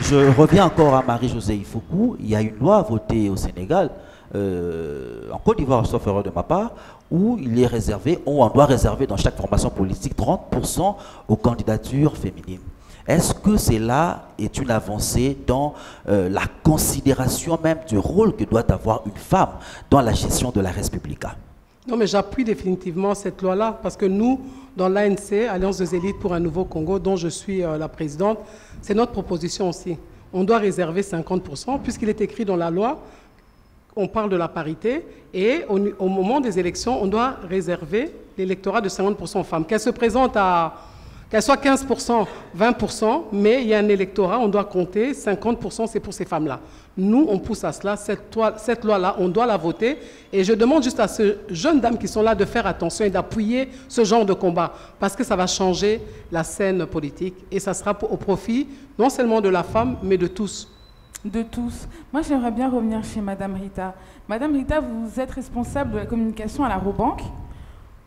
Je reviens encore à Marie-Josée Ifoku. Il y a une loi votée au Sénégal, en Côte d'Ivoire, sauf erreur de ma part, où il est réservé, où on doit réserver dans chaque formation politique 30% aux candidatures féminines. Est-ce que cela est une avancée dans la considération même du rôle que doit avoir une femme dans la gestion de la Respublica? Non, mais j'appuie définitivement cette loi-là, parce que nous, dans l'ANC, Alliance des élites pour un nouveau Congo, dont je suis la présidente, c'est notre proposition aussi. On doit réserver 50%, puisqu'il est écrit dans la loi. On parle de la parité, et au moment des élections, on doit réserver l'électorat de 50% aux femmes. Qu'elles se présentent qu'elles soient 15%, 20%, mais il y a un électorat, on doit compter, 50% c'est pour ces femmes-là. Nous, on pousse à cela, cette loi-là, on doit la voter. Et je demande juste à ces jeunes dames qui sont là de faire attention et d'appuyer ce genre de combat, parce que ça va changer la scène politique, et ça sera au profit non seulement de la femme, mais de tous. De tous. Moi, j'aimerais bien revenir chez Madame Rita. Madame Rita, vous êtes responsable de la communication à la RoBanque.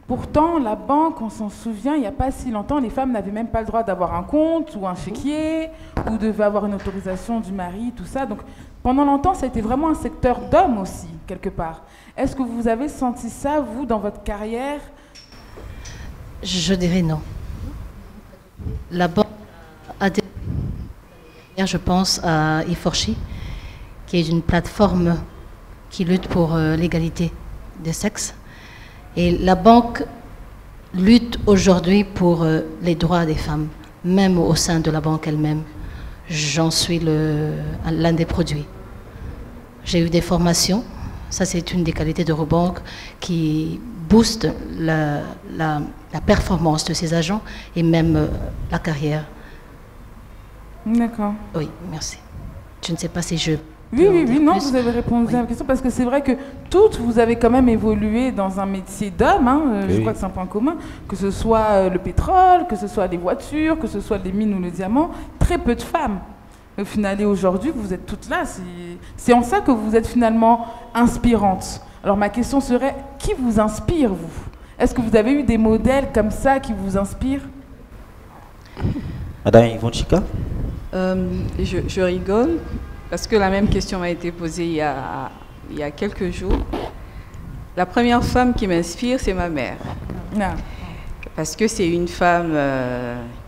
Pourtant, la banque, on s'en souvient, il n'y a pas si longtemps, les femmes n'avaient même pas le droit d'avoir un compte ou un chéquier, ou devaient avoir une autorisation du mari, tout ça. Donc, pendant longtemps, ça a été vraiment un secteur d'hommes aussi, quelque part. Est-ce que vous avez senti ça, vous, dans votre carrière? Je dirais non. La banque a Je pense à Iforchi, qui est une plateforme qui lutte pour l'égalité des sexes. Et la banque lutte aujourd'hui pour les droits des femmes, même au sein de la banque elle-même. J'en suis l'un des produits. J'ai eu des formations. Ça, c'est une des qualités de RoBanque qui booste la performance de ses agents et même la carrière. D'accord. Oui, merci. Je ne sais pas si je... Oui, non, vous avez répondu à la question, parce que c'est vrai que toutes, vous avez quand même évolué dans un métier d'homme, hein, je crois que c'est un point commun, que ce soit le pétrole, que ce soit les voitures, que ce soit les mines ou le diamant, très peu de femmes. Au final, et aujourd'hui, vous êtes toutes là, c'est en ça que vous êtes finalement inspirantes. Alors ma question serait, qui vous inspire, vous? Est-ce que vous avez eu des modèles comme ça qui vous inspirent? Madame Yvonne Chika. Je rigole. Parce que la même question m'a été posée il y a quelques jours. La première femme qui m'inspire, c'est ma mère. Non. Parce que c'est une femme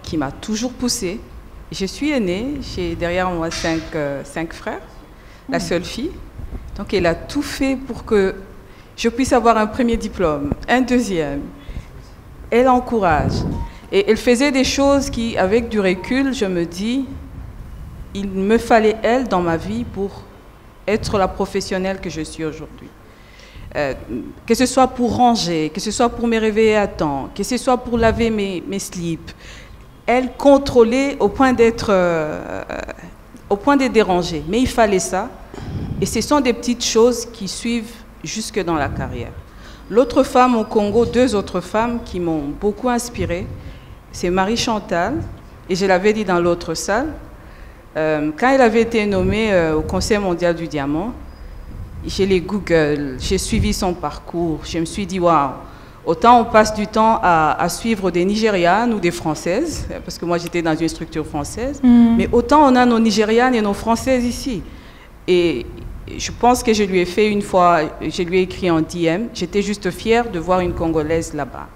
qui m'a toujours poussée. Je suis aînée, j'ai derrière moi cinq frères, la seule fille. Donc elle a tout fait pour que je puisse avoir un premier diplôme, un deuxième. Elle encourage. Et elle faisait des choses qui, avec du recul, je me dis... Il me fallait elle dans ma vie pour être la professionnelle que je suis aujourd'hui. Que ce soit pour ranger, que ce soit pour me réveiller à temps, que ce soit pour laver mes slips, elle contrôlait au point d'être, au point de déranger. Mais il fallait ça. Et ce sont des petites choses qui suivent jusque dans la carrière. L'autre femme au Congo, deux autres femmes qui m'ont beaucoup inspirée, c'est Marie-Chantal, et je l'avais dit dans l'autre salle. Quand elle avait été nommée au Conseil mondial du diamant, j'ai les Google, j'ai suivi son parcours, je me suis dit waouh, autant on passe du temps à suivre des Nigérianes ou des Françaises, parce que moi j'étais dans une structure française, mais autant on a nos Nigérianes et nos Françaises ici. Et je pense que je lui ai fait une fois, je lui ai écrit en DM, j'étais juste fière de voir une Congolaise là-bas.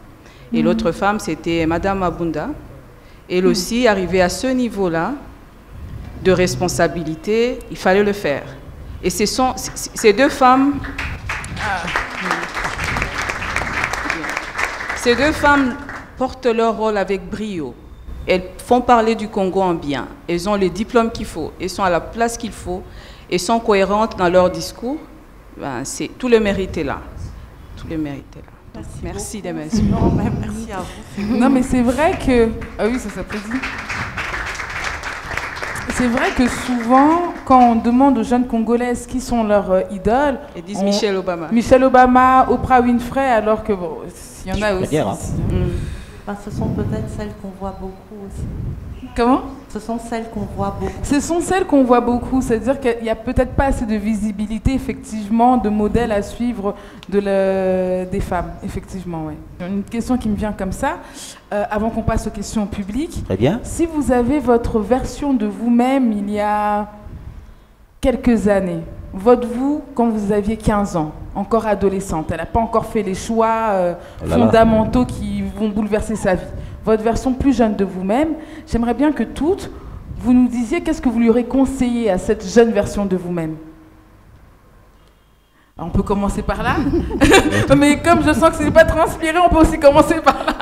Et l'autre femme, c'était Madame Labunda, elle aussi arrivée à ce niveau-là, de responsabilité, il fallait le faire. Et ce sont ces deux femmes... Ces deux femmes portent leur rôle avec brio. Elles font parler du Congo en bien. Elles ont les diplômes qu'il faut. Elles sont à la place qu'il faut. Elles sont cohérentes dans leur discours. Ben, tout le mérite est là. Tout le mérite est là. Donc, merci de m'inspirer. Merci à vous. Non, mais c'est vrai que... Ah oui, ça s'apprécie. C'est vrai que souvent, quand on demande aux jeunes Congolaises qui sont leurs idoles... Ils disent Michelle Obama. Michelle Obama, Oprah Winfrey, alors que bon, il y en a aussi. Dire, hein. Ben, ce sont peut-être celles qu'on voit beaucoup aussi. Comment? Ce sont celles qu'on voit beaucoup. Ce sont celles qu'on voit beaucoup, c'est-à-dire qu'il n'y a peut-être pas assez de visibilité, effectivement, de modèles à suivre des femmes, effectivement, oui. Une question qui me vient comme ça, avant qu'on passe aux questions publiques. Très bien. Si vous avez votre version de vous-même il y a quelques années, votre vous quand vous aviez 15 ans, encore adolescente, elle n'a pas encore fait les choix fondamentaux qui vont bouleverser sa vie. Votre version plus jeune de vous-même, j'aimerais bien que toutes, vous nous disiez qu'est-ce que vous lui aurez conseillé à cette jeune version de vous-même. On peut commencer par là, mais comme je sens que ce n'est pas transpiré, on peut aussi commencer par là.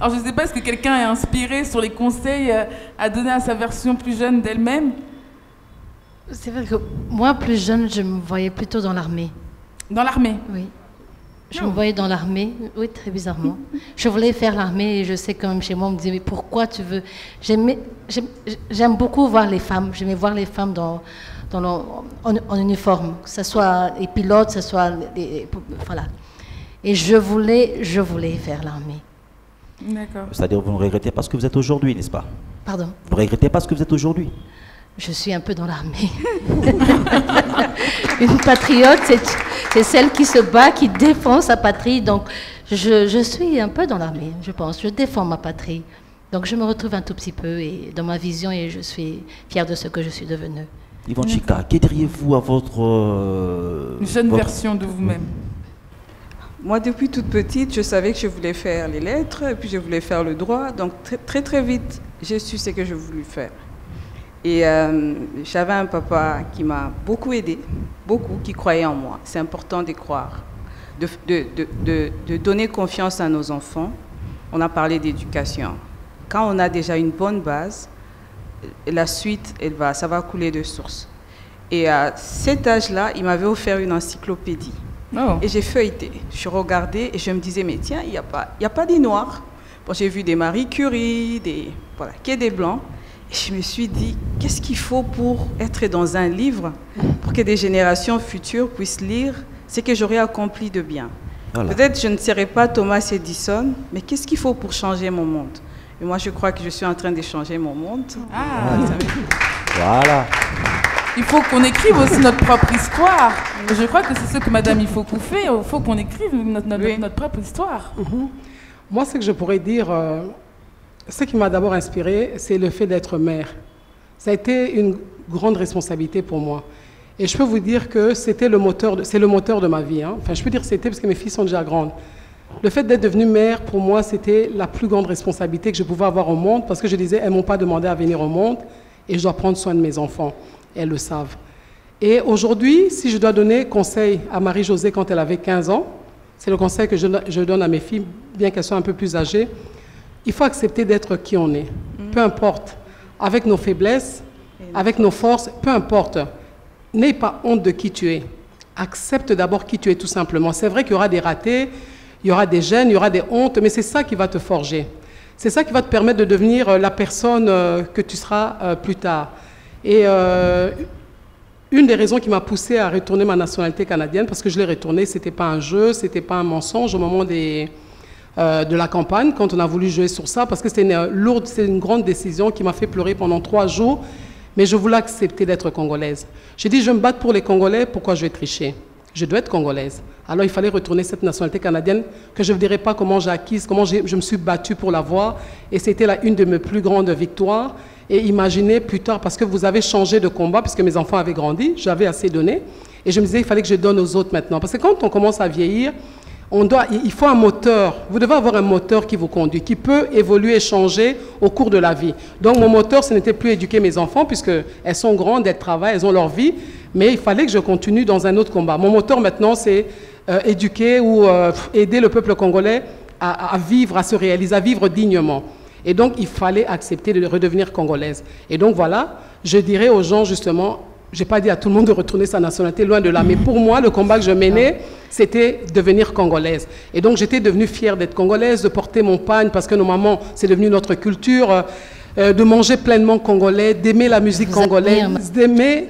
Alors je ne sais pas, est-ce que quelqu'un est inspiré sur les conseils à donner à sa version plus jeune d'elle-même? C'est vrai que moi, plus jeune, je me voyais plutôt dans l'armée. Dans l'armée? Oui. Je me voyais dans l'armée, oui, très bizarrement. Je voulais faire l'armée et je sais quand même chez moi, on me disait, mais pourquoi tu veux... J'aime beaucoup voir les femmes, j'aimais voir les femmes en uniforme, que ce soit les pilotes, que ce soit... Voilà. Et je voulais faire l'armée. D'accord. C'est-à-dire vous ne regrettez pas ce que vous êtes aujourd'hui, n'est-ce pas? Pardon? Vous ne regrettez pas ce que vous êtes aujourd'hui? Je suis un peu dans l'armée. Une patriote, c'est celle qui se bat, qui défend sa patrie. Donc, je suis un peu dans l'armée, je pense. Je défends ma patrie. Donc, je me retrouve un tout petit peu dans ma vision et je suis fière de ce que je suis devenue. Yvonne Chika, que diriez-vous à votre... jeune version de vous-même? Moi, depuis toute petite, je savais que je voulais faire les lettres et puis je voulais faire le droit. Donc, très, très vite, j'ai su ce que je voulais faire. Et j'avais un papa qui m'a beaucoup aidée, qui croyait en moi. C'est important de croire, de donner confiance à nos enfants. On a parlé d'éducation. Quand on a déjà une bonne base, la suite, ça va couler de source. Et à cet âge-là, il m'avait offert une encyclopédie. Oh. Et j'ai feuilleté. Je regardais et je me disais, mais tiens, il n'y a pas des noirs. Bon, j'ai vu des Marie Curie, voilà, qu'il y ait des blancs. Et je me suis dit, qu'est-ce qu'il faut pour être dans un livre, pour que des générations futures puissent lire ce que j'aurais accompli de bien. Voilà. Peut-être je ne serai pas Thomas Edison, mais qu'est-ce qu'il faut pour changer mon monde? Et moi, je crois que je suis en train de changer mon monde. Ah. Voilà. Il faut qu'on écrive aussi notre propre histoire. Je crois que c'est ce que Madame Ifoku fait. Il faut qu'on écrive notre propre histoire. Moi, ce que je pourrais dire, ce qui m'a d'abord inspirée, c'est le fait d'être mère. Ça a été une grande responsabilité pour moi. Et je peux vous dire que c'était le moteur, c'est le moteur de ma vie. Hein. Enfin, je peux dire c'était parce que mes filles sont déjà grandes. Le fait d'être devenue mère, pour moi, c'était la plus grande responsabilité que je pouvais avoir au monde, parce que je disais, elles ne m'ont pas demandé à venir au monde et je dois prendre soin de mes enfants. Elles le savent. Et aujourd'hui, si je dois donner conseil à Marie-Josée quand elle avait 15 ans, c'est le conseil que je donne à mes filles, bien qu'elles soient un peu plus âgées, il faut accepter d'être qui on est, peu importe, avec nos faiblesses, avec nos forces, peu importe. N'aie pas honte de qui tu es. Accepte d'abord qui tu es, tout simplement. C'est vrai qu'il y aura des ratés, il y aura des gênes, il y aura des hontes, mais c'est ça qui va te forger. C'est ça qui va te permettre de devenir la personne que tu seras plus tard. Et une des raisons qui m'a poussée à retourner ma nationalité canadienne, parce que je l'ai retournée, ce n'était pas un jeu, ce n'était pas un mensonge au moment de la campagne, quand on a voulu jouer sur ça, parce que c'était une lourde, c'est une grande décision qui m'a fait pleurer pendant 3 jours, mais je voulais accepter d'être congolaise. J'ai dit, je vais me battre pour les Congolais, pourquoi je vais tricher? Je dois être congolaise. Alors il fallait retourner cette nationalité canadienne que je ne dirais pas comment j'ai acquise, comment je me suis battue pour l'avoir. Et c'était une de mes plus grandes victoires. Et imaginez plus tard, parce que vous avez changé de combat, puisque mes enfants avaient grandi, j'avais assez donné. Et je me disais, il fallait que je donne aux autres maintenant. Parce que quand on commence à vieillir, il faut un moteur. Vous devez avoir un moteur qui vous conduit, qui peut évoluer et changer au cours de la vie. Donc mon moteur, ce n'était plus éduquer mes enfants, puisqu'elles sont grandes, elles travaillent, elles ont leur vie. Mais il fallait que je continue dans un autre combat. Mon moteur maintenant, c'est éduquer ou aider le peuple congolais à vivre, à se réaliser, à vivre dignement. Et donc, il fallait accepter de redevenir congolaise. Et donc, voilà, je dirais aux gens, justement, je n'ai pas dit à tout le monde de retourner sa nationalité, loin de là. Mais pour moi, le combat que je menais, c'était devenir congolaise. Et donc, j'étais devenue fière d'être congolaise, de porter mon pagne, parce que nos mamans, c'est devenu notre culture, de manger pleinement congolais, d'aimer la musique congolaise, d'aimer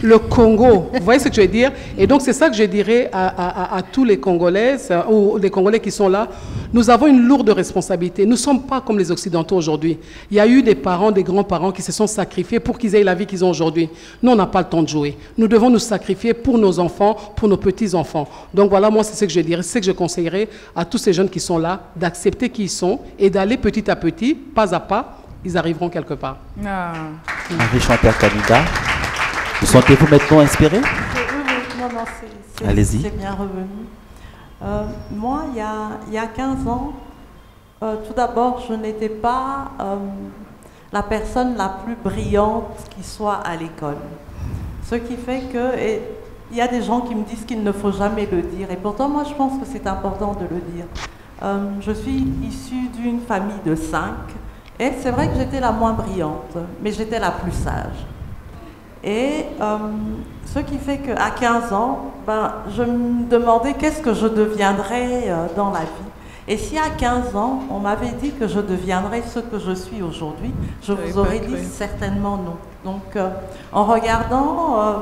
le Congo. Vous voyez ce que je veux dire? Et donc, c'est ça que je dirais à tous les Congolaises ou les Congolais qui sont là. Nous avons une lourde responsabilité. Nous ne sommes pas comme les Occidentaux aujourd'hui. Il y a eu des parents, des grands-parents qui se sont sacrifiés pour qu'ils aient la vie qu'ils ont aujourd'hui. Nous, on n'a pas le temps de jouer. Nous devons nous sacrifier pour nos enfants, pour nos petits-enfants. Donc voilà, moi, c'est ce que je dirais, c'est ce que je conseillerais à tous ces jeunes qui sont là, d'accepter qui ils sont et d'aller petit à petit, pas à pas, ils arriveront quelque part. Ah. Marie-Chantal Kaninda, vous sentez-vous maintenant inspirée? Non, c'est bien revenu. Moi, il y a 15 ans, tout d'abord, je n'étais pas la personne la plus brillante qui soit à l'école. Ce qui fait que, il y a des gens qui me disent qu'il ne faut jamais le dire. Et pourtant, moi, je pense que c'est important de le dire. Je suis issue d'une famille de 5. Et c'est vrai que j'étais la moins brillante, mais j'étais la plus sage. Et ce qui fait qu'à 15 ans, je me demandais qu'est-ce que je deviendrais dans la vie. Et si à 15 ans, on m'avait dit que je deviendrais ce que je suis aujourd'hui, je vous aurais dit certainement non. Donc, en regardant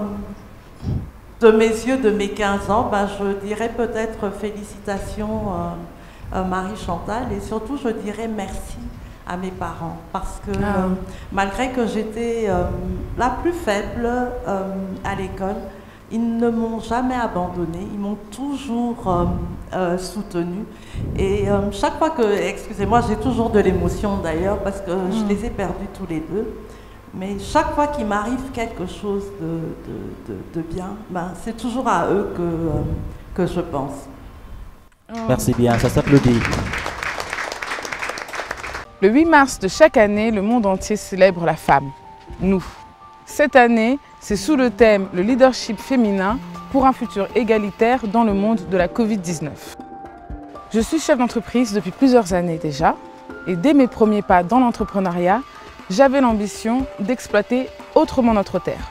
de mes yeux de mes 15 ans, je dirais peut-être félicitations Marie-Chantal, et surtout je dirais merci à mes parents, parce que malgré que j'étais la plus faible à l'école, ils ne m'ont jamais abandonnée, ils m'ont toujours soutenue. Et chaque fois que, excusez-moi, j'ai toujours de l'émotion d'ailleurs, parce que je les ai perdus tous les deux, mais chaque fois qu'il m'arrive quelque chose de bien, c'est toujours à eux que je pense. Merci bien, ça s'applaudit. Le 8 mars de chaque année, le monde entier célèbre la femme, nous. Cette année, c'est sous le thème « Le leadership féminin pour un futur égalitaire dans le monde de la Covid-19 ». Je suis chef d'entreprise depuis plusieurs années déjà et dès mes premiers pas dans l'entrepreneuriat, j'avais l'ambition d'exploiter autrement notre terre.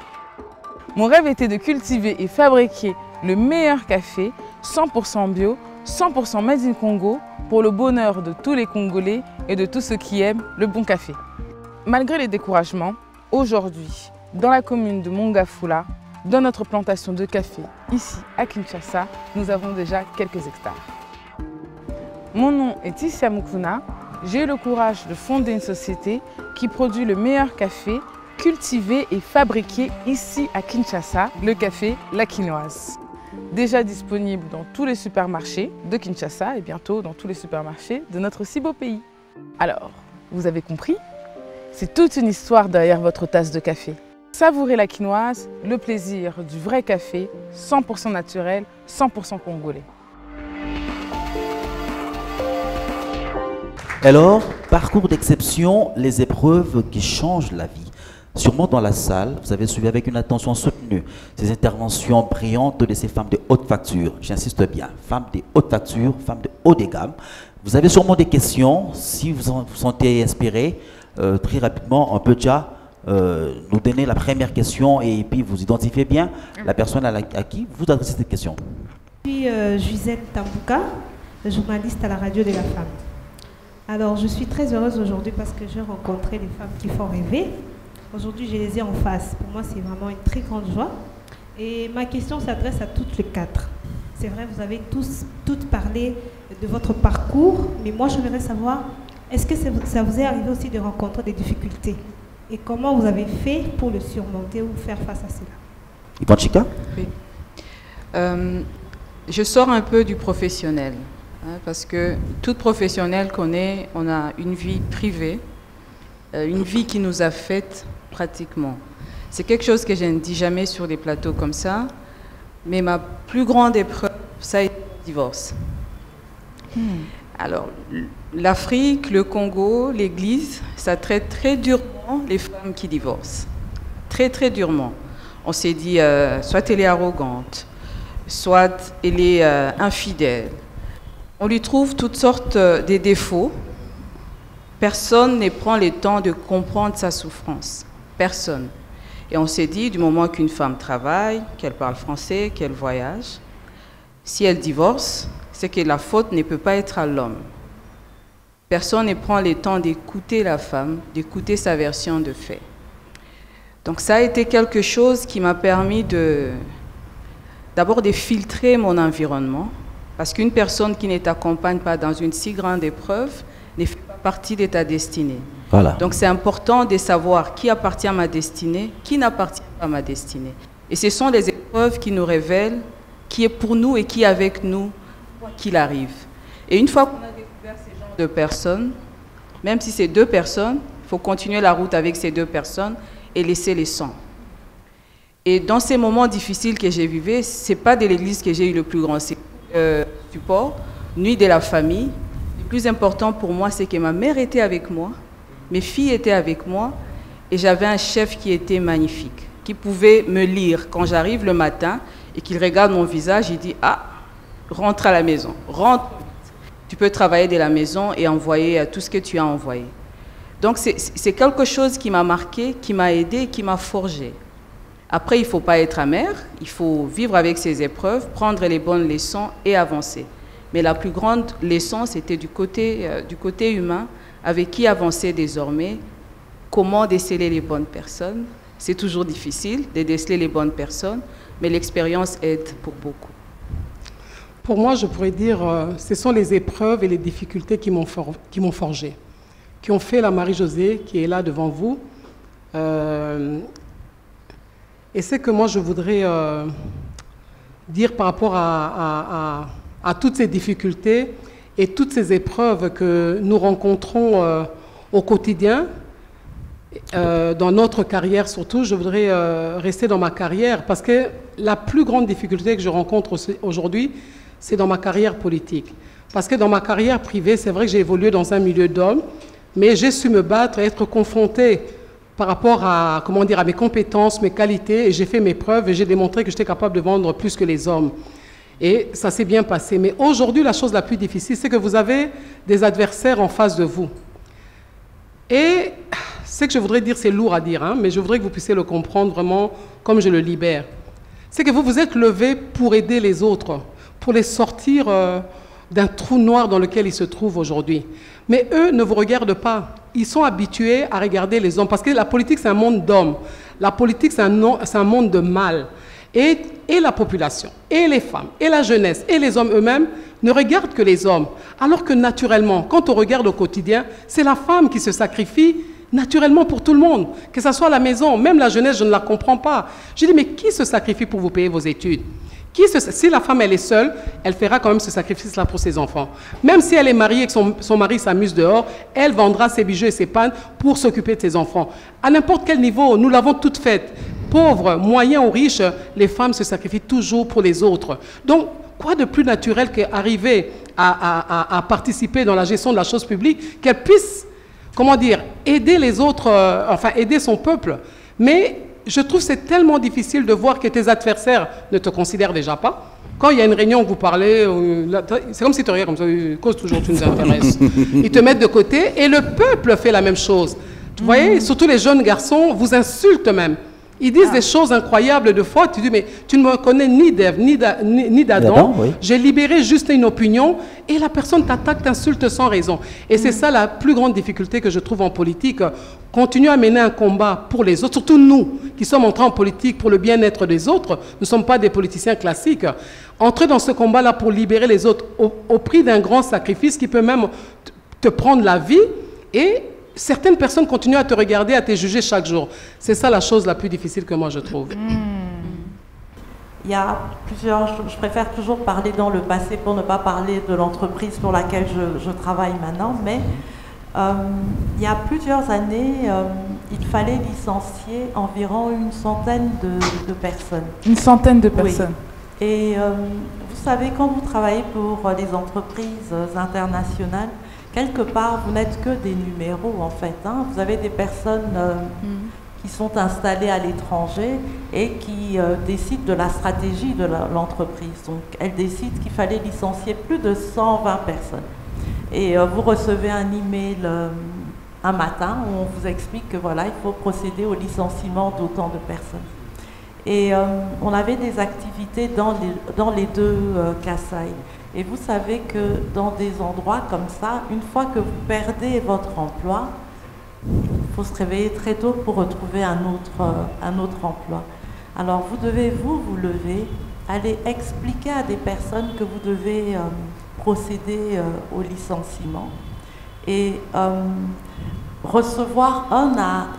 Mon rêve était de cultiver et fabriquer le meilleur café, 100% bio, 100% made in Congo, pour le bonheur de tous les Congolais et de tous ceux qui aiment le bon café. Malgré les découragements, aujourd'hui, dans la commune de Mongafula, dans notre plantation de café, ici à Kinshasa, nous avons déjà quelques hectares. Mon nom est Isia Mukuna. J'ai eu le courage de fonder une société qui produit le meilleur café cultivé et fabriqué ici à Kinshasa, le café La Quinoise. Déjà disponible dans tous les supermarchés de Kinshasa et bientôt dans tous les supermarchés de notre si beau pays. Alors, vous avez compris? C'est toute une histoire derrière votre tasse de café. Savourez La Quinoise, le plaisir du vrai café, 100% naturel, 100% congolais. Alors, parcours d'exception, les épreuves qui changent la vie. Sûrement dans la salle, vous avez suivi avec une attention soutenue ces interventions brillantes de ces femmes de haute facture. J'insiste bien, femmes de haute facture, femmes de haut de gamme. Vous avez sûrement des questions. Si vous vous sentez inspiré, très rapidement, on peut déjà nous donner la première question et puis vous identifiez bien la personne à qui vous adressez cette question. Je suis Gisèle Tabouka, journaliste à la radio de la femme. Alors, je suis très heureuse aujourd'hui parce que j'ai rencontré des femmes qui font rêver. Aujourd'hui, je les ai en face. Pour moi, c'est vraiment une très grande joie. Et ma question s'adresse à toutes les quatre. C'est vrai, vous avez toutes parlé de votre parcours, mais moi, je voudrais savoir, est-ce que ça vous est arrivé aussi de rencontrer des difficultés? Et comment vous avez fait pour le surmonter ou faire face à cela? Yvonne Chika? Oui. Je sors un peu du professionnel, hein, parce que toute professionnelle qu'on est, on a une vie privée, une vie qui nous affecte pratiquement. C'est quelque chose que je ne dis jamais sur des plateaux comme ça, mais ma plus grande épreuve, ça a été le divorce. Alors, l'Afrique, le Congo, l'Église, ça traite très durement les femmes qui divorcent. Très, très durement. On s'est dit, soit elle est arrogante, soit elle est infidèle. On lui trouve toutes sortes de défauts. Personne ne prend le temps de comprendre sa souffrance. Personne. Et on s'est dit, du moment qu'une femme travaille, qu'elle parle français, qu'elle voyage, si elle divorce, c'est que la faute ne peut pas être à l'homme. Personne ne prend le temps d'écouter la femme, d'écouter sa version de fait. Donc ça a été quelque chose qui m'a permis d'abord de filtrer mon environnement, parce qu'une personne qui ne t'accompagne pas dans une si grande épreuve ne fait pas partie de ta destinée. Voilà. Donc c'est important de savoir qui appartient à ma destinée, qui n'appartient pas à ma destinée. Et ce sont les épreuves qui nous révèlent qui est pour nous et qui est avec nous, quoi qu'il arrive. Et une fois qu'on a découvert ces genres de personnes, même si c'est deux personnes, il faut continuer la route avec ces deux personnes et laisser les sangs. Et dans ces moments difficiles que j'ai vécu, ce n'est pas de l'Église que j'ai eu le plus grand support, ni de la famille. Le plus important pour moi, c'est que ma mère était avec moi, mes filles étaient avec moi, et j'avais un chef qui était magnifique, qui pouvait me lire quand j'arrive le matin et qu'il regarde mon visage, il dit « Ah, rentre à la maison, rentre, tu peux travailler de la maison et envoyer tout ce que tu as envoyé. » Donc c'est quelque chose qui m'a marqué, qui m'a aidé, qui m'a forgé. Après, il ne faut pas être amer, il faut vivre avec ses épreuves, prendre les bonnes leçons et avancer. Mais la plus grande leçon, c'était du côté humain, avec qui avancer désormais, comment déceler les bonnes personnes. C'est toujours difficile de déceler les bonnes personnes, mais l'expérience aide pour beaucoup. Pour moi, je pourrais dire, ce sont les épreuves et les difficultés qui m'ont forgé, qui ont fait la Marie-Josée qui est là devant vous. Et c'est que moi, je voudrais dire par rapport à toutes ces difficultés et toutes ces épreuves que nous rencontrons au quotidien, dans notre carrière surtout. Je voudrais rester dans ma carrière parce que la plus grande difficulté que je rencontre aujourd'hui, c'est dans ma carrière politique. Parce que dans ma carrière privée, c'est vrai que j'ai évolué dans un milieu d'hommes, mais j'ai su me battre et être confrontée par rapport à, comment dire, à mes compétences, mes qualités, et j'ai fait mes preuves et j'ai démontré que j'étais capable de vendre plus que les hommes. Et ça s'est bien passé. Mais aujourd'hui, la chose la plus difficile, c'est que vous avez des adversaires en face de vous. Et ce que je voudrais dire, c'est lourd à dire, hein, mais je voudrais que vous puissiez le comprendre vraiment comme je le libère. C'est que vous vous êtes levé pour aider les autres, pour les sortir d'un trou noir dans lequel ils se trouvent aujourd'hui. Mais eux ne vous regardent pas. Ils sont habitués à regarder les hommes. Parce que la politique, c'est un monde d'hommes. La politique, c'est un monde de mal. Et la population, et les femmes, et la jeunesse, et les hommes eux-mêmes ne regardent que les hommes. Alors que naturellement, quand on regarde au quotidien, c'est la femme qui se sacrifie naturellement pour tout le monde. Que ce soit à la maison, même la jeunesse, je ne la comprends pas. Je dis, mais qui se sacrifie pour vous payer vos études ? Si la femme, elle est seule, elle fera quand même ce sacrifice-là pour ses enfants. Même si elle est mariée et que son mari s'amuse dehors, elle vendra ses bijoux et ses pannes pour s'occuper de ses enfants. À n'importe quel niveau, nous l'avons toutes faite. Pauvres, moyens ou riches, les femmes se sacrifient toujours pour les autres. Donc, quoi de plus naturel qu'arriver à participer dans la gestion de la chose publique, qu'elle puisse, comment dire, aider les autres, enfin aider son peuple. Mais je trouve que c'est tellement difficile de voir que tes adversaires ne te considèrent déjà pas. Quand il y a une réunion où vous parlez, c'est comme si tu riais comme ça, cause toujours, tu nous intéresses. Ils te mettent de côté et le peuple fait la même chose. Vous voyez, surtout les jeunes garçons vous insultent même. Ils disent des choses incroyables de fois. Tu dis, mais tu ne me connais ni d'Ève, ni d'Adam. Oui. J'ai libéré juste une opinion et la personne t'attaque, t'insulte sans raison. Et c'est ça la plus grande difficulté que je trouve en politique. Continuer à mener un combat pour les autres, surtout nous qui sommes entrés en politique pour le bien-être des autres. Nous ne sommes pas des politiciens classiques. Entrer dans ce combat-là pour libérer les autres au prix d'un grand sacrifice qui peut même te prendre la vie et... Certaines personnes continuent à te regarder, à te juger chaque jour. C'est ça la chose la plus difficile que moi je trouve. Il y a plusieurs... Je préfère toujours parler dans le passé pour ne pas parler de l'entreprise pour laquelle je travaille maintenant. Mais il y a plusieurs années, il fallait licencier environ une centaine de personnes. Une centaine de personnes. Oui. Et vous savez, quand vous travaillez pour des entreprises internationales, quelque part, vous n'êtes que des numéros, en fait. Hein. Vous avez des personnes qui sont installées à l'étranger et qui décident de la stratégie de l'entreprise. Donc, elles décident qu'il fallait licencier plus de 120 personnes. Et vous recevez un email un matin où on vous explique que voilà, il faut procéder au licenciement d'autant de personnes. Et on avait des activités dans les deux Kasaï. Et vous savez que dans des endroits comme ça, une fois que vous perdez votre emploi, il faut se réveiller très tôt pour retrouver un autre emploi. Alors vous devez vous lever, aller expliquer à des personnes que vous devez procéder au licenciement et recevoir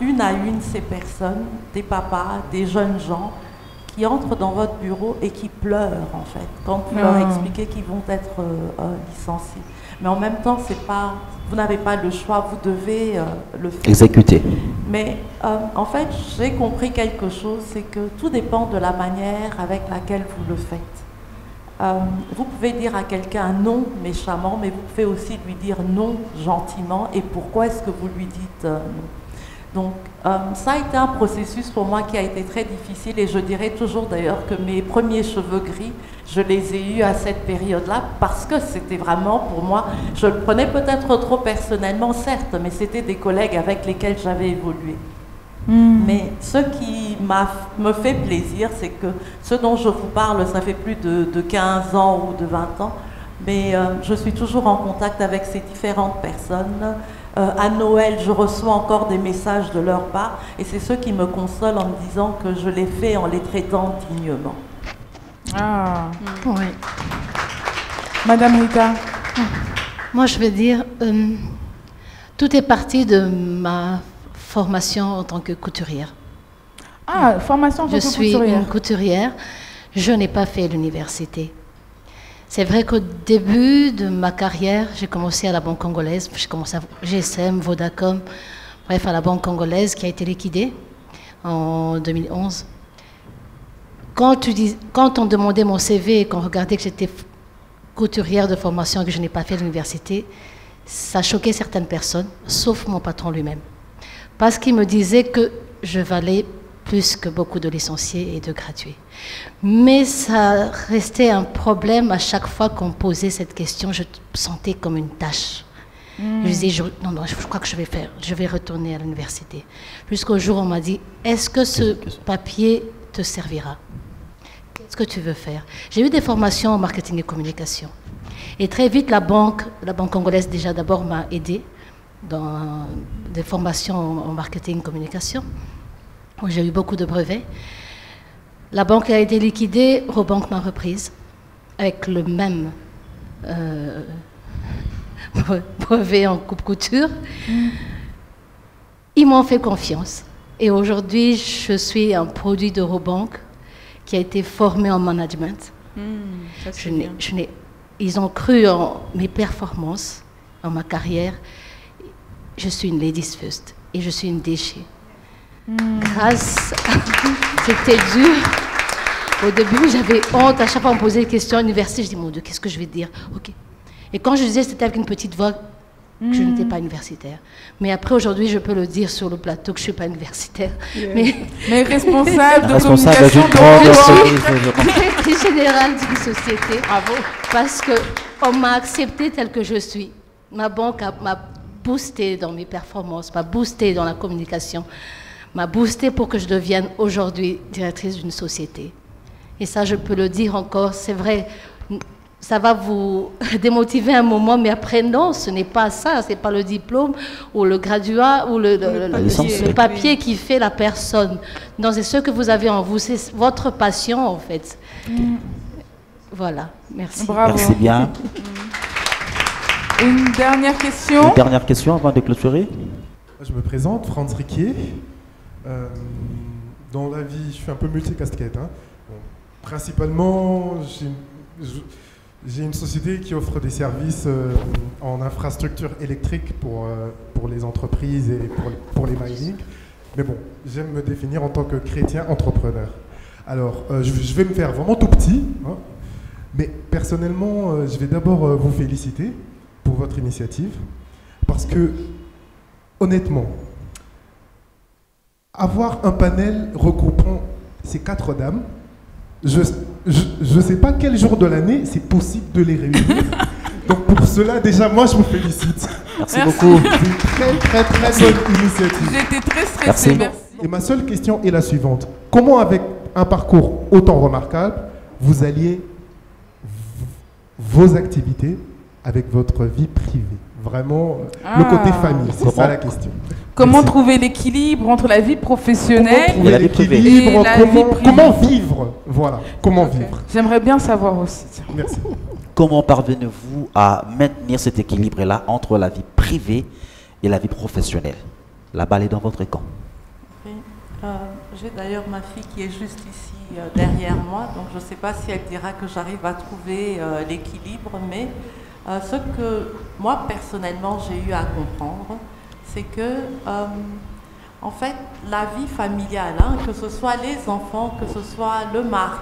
une à une ces personnes, des papas, des jeunes gens, qui entrent dans votre bureau et qui pleurent, en fait, quand vous leur expliquez qu'ils vont être licenciés. Mais en même temps, vous n'avez pas le choix, vous devez le faire. Exécuter. Mais en fait, j'ai compris quelque chose, c'est que tout dépend de la manière avec laquelle vous le faites. Vous pouvez dire à quelqu'un non méchamment, mais vous pouvez aussi lui dire non gentiment. Et pourquoi est-ce que vous lui dites non? Donc, ça a été un processus pour moi qui a été très difficile et je dirais toujours d'ailleurs que mes premiers cheveux gris, je les ai eus à cette période-là parce que c'était vraiment pour moi, je le prenais peut-être trop personnellement, certes, mais c'était des collègues avec lesquels j'avais évolué. Mais ce qui me fait plaisir, c'est que ce dont je vous parle, ça fait plus de 15 ans ou de 20 ans, mais je suis toujours en contact avec ces différentes personnes. À Noël, je reçois encore des messages de leur part et c'est ceux qui me consolent en me disant que je les fais en les traitant dignement. Ah, oui. Madame Rita. Moi, je veux dire, tout est parti de ma formation en tant que couturière. Ah, formation en tant que couturière. Je suis une couturière. Je n'ai pas fait l'université. C'est vrai qu'au début de ma carrière, j'ai commencé à la Banque congolaise, j'ai commencé à GSM, Vodacom, bref, à la Banque congolaise qui a été liquidée en 2011. Quand on demandait mon CV et qu'on regardait que j'étais couturière de formation et que je n'ai pas fait l'université, ça choquait certaines personnes, sauf mon patron lui-même. Parce qu'il me disait que je valais plus que beaucoup de licenciés et de gradués. Mais ça restait un problème à chaque fois qu'on posait cette question, je sentais comme une tâche. Mmh. Je disais, non, non, je crois que je vais faire, je vais retourner à l'université. Jusqu'au jour où on m'a dit, est-ce que ce papier te servira? Qu'est-ce que tu veux faire? J'ai eu des formations en marketing et communication. Et très vite, la banque congolaise déjà d'abord m'a aidée dans des formations en marketing et communication, où j'ai eu beaucoup de brevets. La banque a été liquidée, RoBanque m'a reprise, avec le même brevet en coupe-couture. Ils m'ont fait confiance. Et aujourd'hui, je suis un produit de RoBanque qui a été formé en management. Ils ont cru en mes performances, en ma carrière. Je suis une ladies first et je suis une déchet. Grâce, c'était dur. Au début, j'avais honte. À chaque fois, on me posait des questions à l'université. Je dis, mon Dieu, qu'est-ce que je vais dire? Ok. Et quand je disais, c'était avec une petite voix que je n'étais pas universitaire. Mais après, aujourd'hui, je peux le dire sur le plateau que je ne suis pas universitaire. Yeah. Mais responsable de communication générale d'une société. Bravo. Parce qu'on m'a acceptée telle que je suis. Ma banque m'a boostée dans mes performances, m'a boostée dans la communication, m'a boostée pour que je devienne aujourd'hui directrice d'une société. Et ça, je peux le dire encore, c'est vrai. Ça va vous démotiver un moment, mais après, non, ce n'est pas ça. Ce n'est pas le diplôme ou le graduat ou le papier qui fait la personne. Non, c'est ce que vous avez en vous. C'est votre passion, en fait. Voilà, merci. Bravo. Merci bien. Une dernière question. Une dernière question avant de clôturer. Je me présente, Franck Riquier. Dans la vie, je suis un peu multicasquette. Hein. Principalement, j'ai une société qui offre des services en infrastructure électrique pour les entreprises et pour les mining. Mais bon, j'aime me définir en tant que chrétien entrepreneur. Alors, je vais me faire vraiment tout petit, hein, mais personnellement, je vais d'abord vous féliciter pour votre initiative, parce que, honnêtement, avoir un panel regroupant ces quatre dames, je ne sais pas quel jour de l'année c'est possible de les réunir. Donc pour cela, déjà, moi, je vous félicite. Merci beaucoup. C'est une très, très, très bonne initiative. J'étais très stressée. Merci. Et ma seule question est la suivante. Comment, avec un parcours autant remarquable, vous alliez vos activités avec votre vie privée? Vraiment, le côté famille, c'est ça la question. Comment trouver l'équilibre entre la vie professionnelle et la vie privée? Comment vivre? Voilà, comment vivre? J'aimerais bien savoir aussi. Merci. Comment parvenez-vous à maintenir cet équilibre-là entre la vie privée et la vie professionnelle? La balle est dans votre camp. Okay. J'ai d'ailleurs ma fille qui est juste ici derrière moi, donc je ne sais pas si elle dira que j'arrive à trouver l'équilibre, mais ce que moi personnellement j'ai eu à comprendre, c'est que, en fait, la vie familiale, hein, que ce soit les enfants, que ce soit le mari,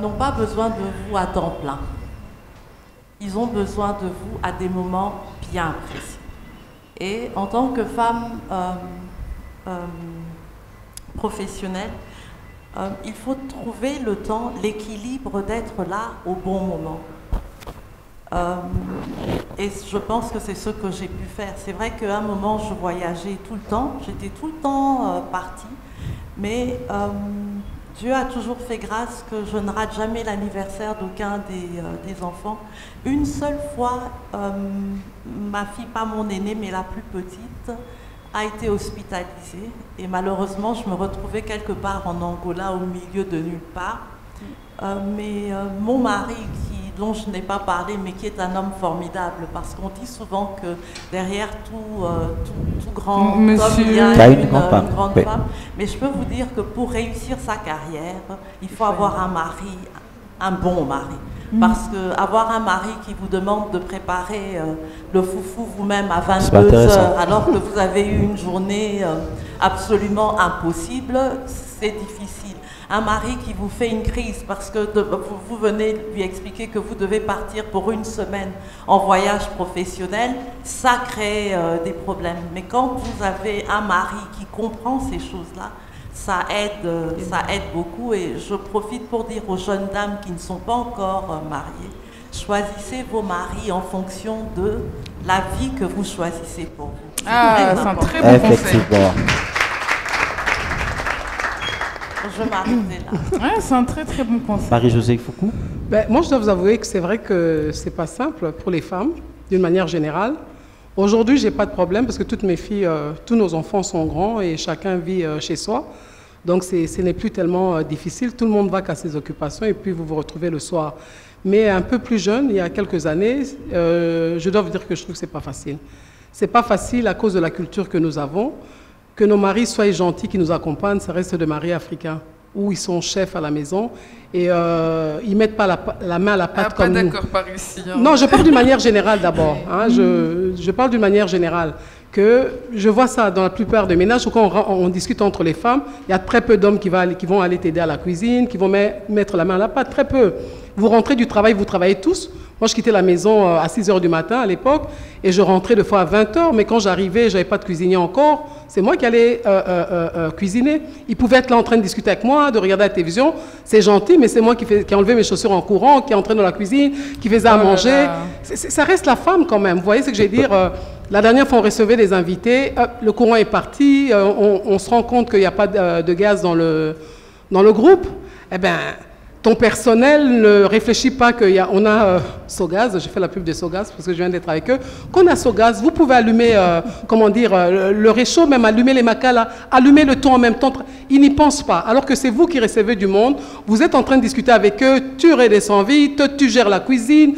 n'ont pas besoin de vous à temps plein. Ils ont besoin de vous à des moments bien précis. Et en tant que femme professionnelle, il faut trouver le temps, l'équilibre d'être là au bon moment. Et je pense que c'est ce que j'ai pu faire. C'est vrai qu'à un moment, je voyageais tout le temps, j'étais tout le temps partie, mais Dieu a toujours fait grâce que je ne rate jamais l'anniversaire d'aucun des enfants. Une seule fois, ma fille, pas mon aînée, mais la plus petite, a été hospitalisée. Et malheureusement, je me retrouvais quelque part en Angola, au milieu de nulle part. Mais mon mari, dont je n'ai pas parlé, mais qui est un homme formidable, parce qu'on dit souvent que derrière tout grand homme, il y a une grande femme. Mais je peux vous dire que pour réussir sa carrière, il faut avoir un mari, un bon mari. Parce qu'avoir un mari qui vous demande de préparer le foufou vous-même à 22 h, alors que vous avez eu une journée absolument impossible, c'est difficile. Un mari qui vous fait une crise parce que vous venez lui expliquer que vous devez partir pour une semaine en voyage professionnel, ça crée des problèmes. Mais quand vous avez un mari qui comprend ces choses-là, ça aide beaucoup. Et je profite pour dire aux jeunes dames qui ne sont pas encore mariées, choisissez vos maris en fonction de la vie que vous choisissez pour vous. Ah, c'est un très bon conseil. Je m'arrêtais là. Ouais, c'est un très très bon conseil. Marie-Josée Ifoku. Ben, moi, je dois vous avouer que c'est vrai que c'est pas simple pour les femmes, d'une manière générale. Aujourd'hui, j'ai pas de problème parce que toutes mes filles, tous nos enfants sont grands et chacun vit chez soi. Donc, ce n'est plus tellement difficile. Tout le monde va qu'à ses occupations et puis vous vous retrouvez le soir. Mais un peu plus jeune, il y a quelques années, je dois vous dire que je trouve que c'est pas facile. C'est pas facile à cause de la culture que nous avons. Que nos maris soient gentils, qui nous accompagnent, ça reste des maris africains, où ils sont chefs à la maison et ils ne mettent pas la main à la pâte comme nous. Ah, pas d'accord par ici. Hein. Non, je parle d'une manière générale d'abord. Hein, je parle d'une manière générale. Que je vois ça dans la plupart des ménages, où quand on discute entre les femmes, il y a très peu d'hommes qui vont aller t'aider à la cuisine, qui vont mettre la main à la pâte, très peu. Vous rentrez du travail, vous travaillez tous. Moi, je quittais la maison à 6 h du matin à l'époque et je rentrais des fois à 20 h, mais quand j'arrivais, je n'avais pas de cuisinier encore. C'est moi qui allais cuisiner. Ils pouvaient être là en train de discuter avec moi, de regarder la télévision. C'est gentil, mais c'est moi qui enlevais mes chaussures en courant, qui entrais dans la cuisine, qui faisais à manger. Ça reste la femme quand même. Vous voyez ce que je veux dire? La dernière fois, on recevait des invités. Le courant est parti. On se rend compte qu'il n'y a pas de gaz dans le groupe. Eh bien... Ton personnel ne réfléchit pas qu'on a Sogaz, j'ai fait la pub de Sogaz parce que je viens d'être avec eux. Qu'on a Sogaz, vous pouvez allumer, comment dire, le réchaud, même allumer les macalas, allumer le thon en même temps. Ils n'y pensent pas. Alors que c'est vous qui recevez du monde, vous êtes en train de discuter avec eux, tu redescends vite, tu gères la cuisine,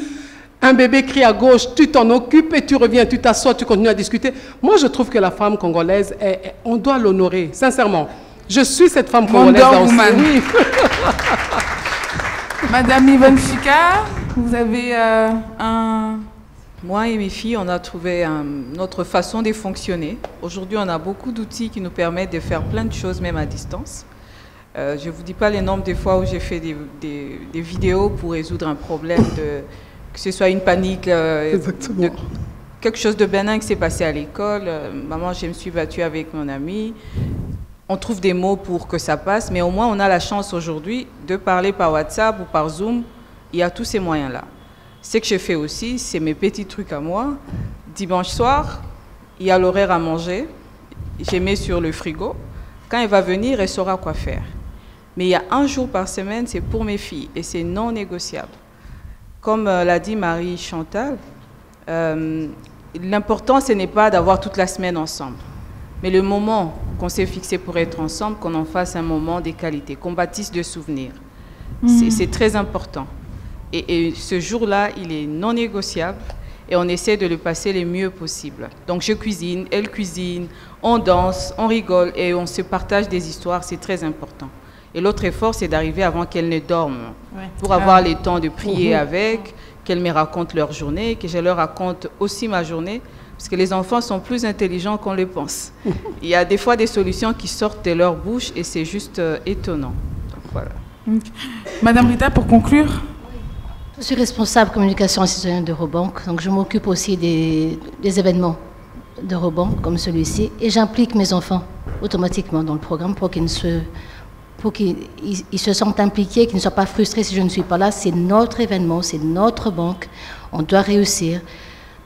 un bébé crie à gauche, tu t'en occupes et tu reviens, tu t'assois, tu continues à discuter. Moi, je trouve que la femme congolaise, on doit l'honorer, sincèrement. Je suis cette femme congolaise aussi. Oui. Madame Yvonne Chika, vous avez un... Moi et mes filles, on a trouvé notre façon de fonctionner. Aujourd'hui, on a beaucoup d'outils qui nous permettent de faire plein de choses, même à distance. Je ne vous dis pas les nombres de fois où j'ai fait des vidéos pour résoudre un problème, que ce soit une panique, quelque chose de bénin qui s'est passé à l'école. Maman, je me suis battue avec mon amie. On trouve des mots pour que ça passe, mais au moins on a la chance aujourd'hui de parler par WhatsApp ou par Zoom. Il y a tous ces moyens-là. Ce que je fais aussi, c'est mes petits trucs à moi. Dimanche soir, il y a l'horaire à manger. Je mets sur le frigo. Quand elle va venir, elle saura quoi faire. Mais il y a un jour par semaine, c'est pour mes filles et c'est non négociable. Comme l'a dit Marie-Chantal, l'important, ce n'est pas d'avoir toute la semaine ensemble. Mais le moment qu'on s'est fixé pour être ensemble, qu'on en fasse un moment des qualités, qu'on bâtisse de souvenirs. C'est très important. Et ce jour-là, il est non négociable et on essaie de le passer le mieux possible. Donc je cuisine, elle cuisine, on danse, on rigole et on se partage des histoires, c'est très important. Et l'autre effort, c'est d'arriver avant qu'elle ne dorme, pour avoir le temps de prier avec, qu'elle me raconte leur journée, que je leur raconte aussi ma journée. Parce que les enfants sont plus intelligents qu'on le pense. Il y a des fois des solutions qui sortent de leur bouche et c'est juste étonnant. Donc, voilà. Madame Rita, pour conclure. Je suis responsable communication citoyenne de RoBanque, donc je m'occupe aussi des événements de RoBanque comme celui-ci et j'implique mes enfants automatiquement dans le programme pour qu'ils se sentent impliqués, qu'ils ne soient pas frustrés si je ne suis pas là. C'est notre événement, c'est notre banque, on doit réussir.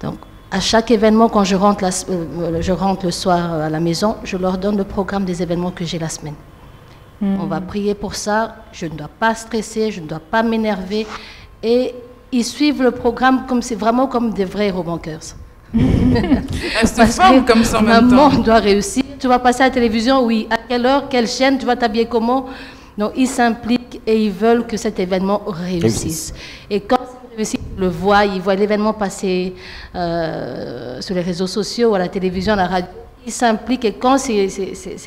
Donc, à chaque événement, quand je rentre le soir à la maison, je leur donne le programme des événements que j'ai la semaine. On va prier pour ça, je ne dois pas stresser, je ne dois pas m'énerver. Et ils suivent le programme comme c'est vraiment comme des vrais RoBanqueurs. Elles se forment comme ça en même temps. Maman doit réussir. Tu vas passer à la télévision, oui. À quelle heure, quelle chaîne, tu vas t'habiller comment? Donc ils s'impliquent et ils veulent que cet événement réussisse. Et quand le voient, ils voient l'événement passer sur les réseaux sociaux, à la télévision, à la radio. Ils s'impliquent et quand ce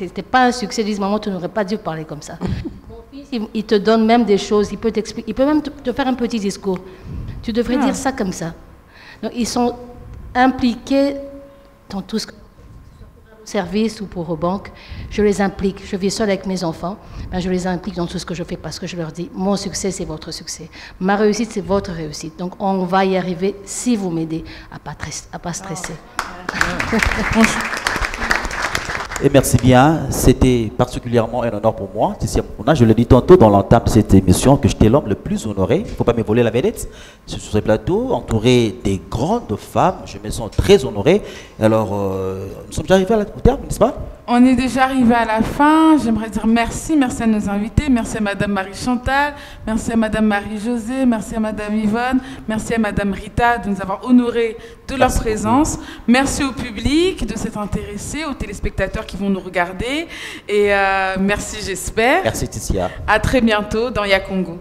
n'était pas un succès, ils disent « Maman, tu n'aurais pas dû parler comme ça. » Mon fils, il te donne même des choses, il peut même te faire un petit discours. Tu devrais dire ça comme ça. Donc, ils sont impliqués dans tout ce que... Service ou pour RoBanque, je les implique. Je vis seule avec mes enfants, ben je les implique dans tout ce que je fais parce que je leur dis, mon succès, c'est votre succès. Ma réussite, c'est votre réussite. Donc, on va y arriver si vous m'aidez à pas stresser. Et merci bien. C'était particulièrement un honneur pour moi, Isia Mukuna. Je le dis tantôt dans l'entame de cette émission que j'étais l'homme le plus honoré. Il ne faut pas me voler la vedette. Sur ce plateau, entouré des grandes femmes, je me sens très honoré. Alors, nous sommes déjà arrivés au terme, n'est-ce pas? On est déjà arrivé à la fin. J'aimerais dire merci. Merci à nos invités. Merci à Madame Marie-Chantal. Merci à Madame Marie-Josée. Merci à Madame Yvonne. Merci à Madame Rita de nous avoir honorés de leur présence. Merci au public de s'être intéressé, aux téléspectateurs qui vont nous regarder. Et merci, j'espère. Merci, Isia. À très bientôt dans Ya Congo.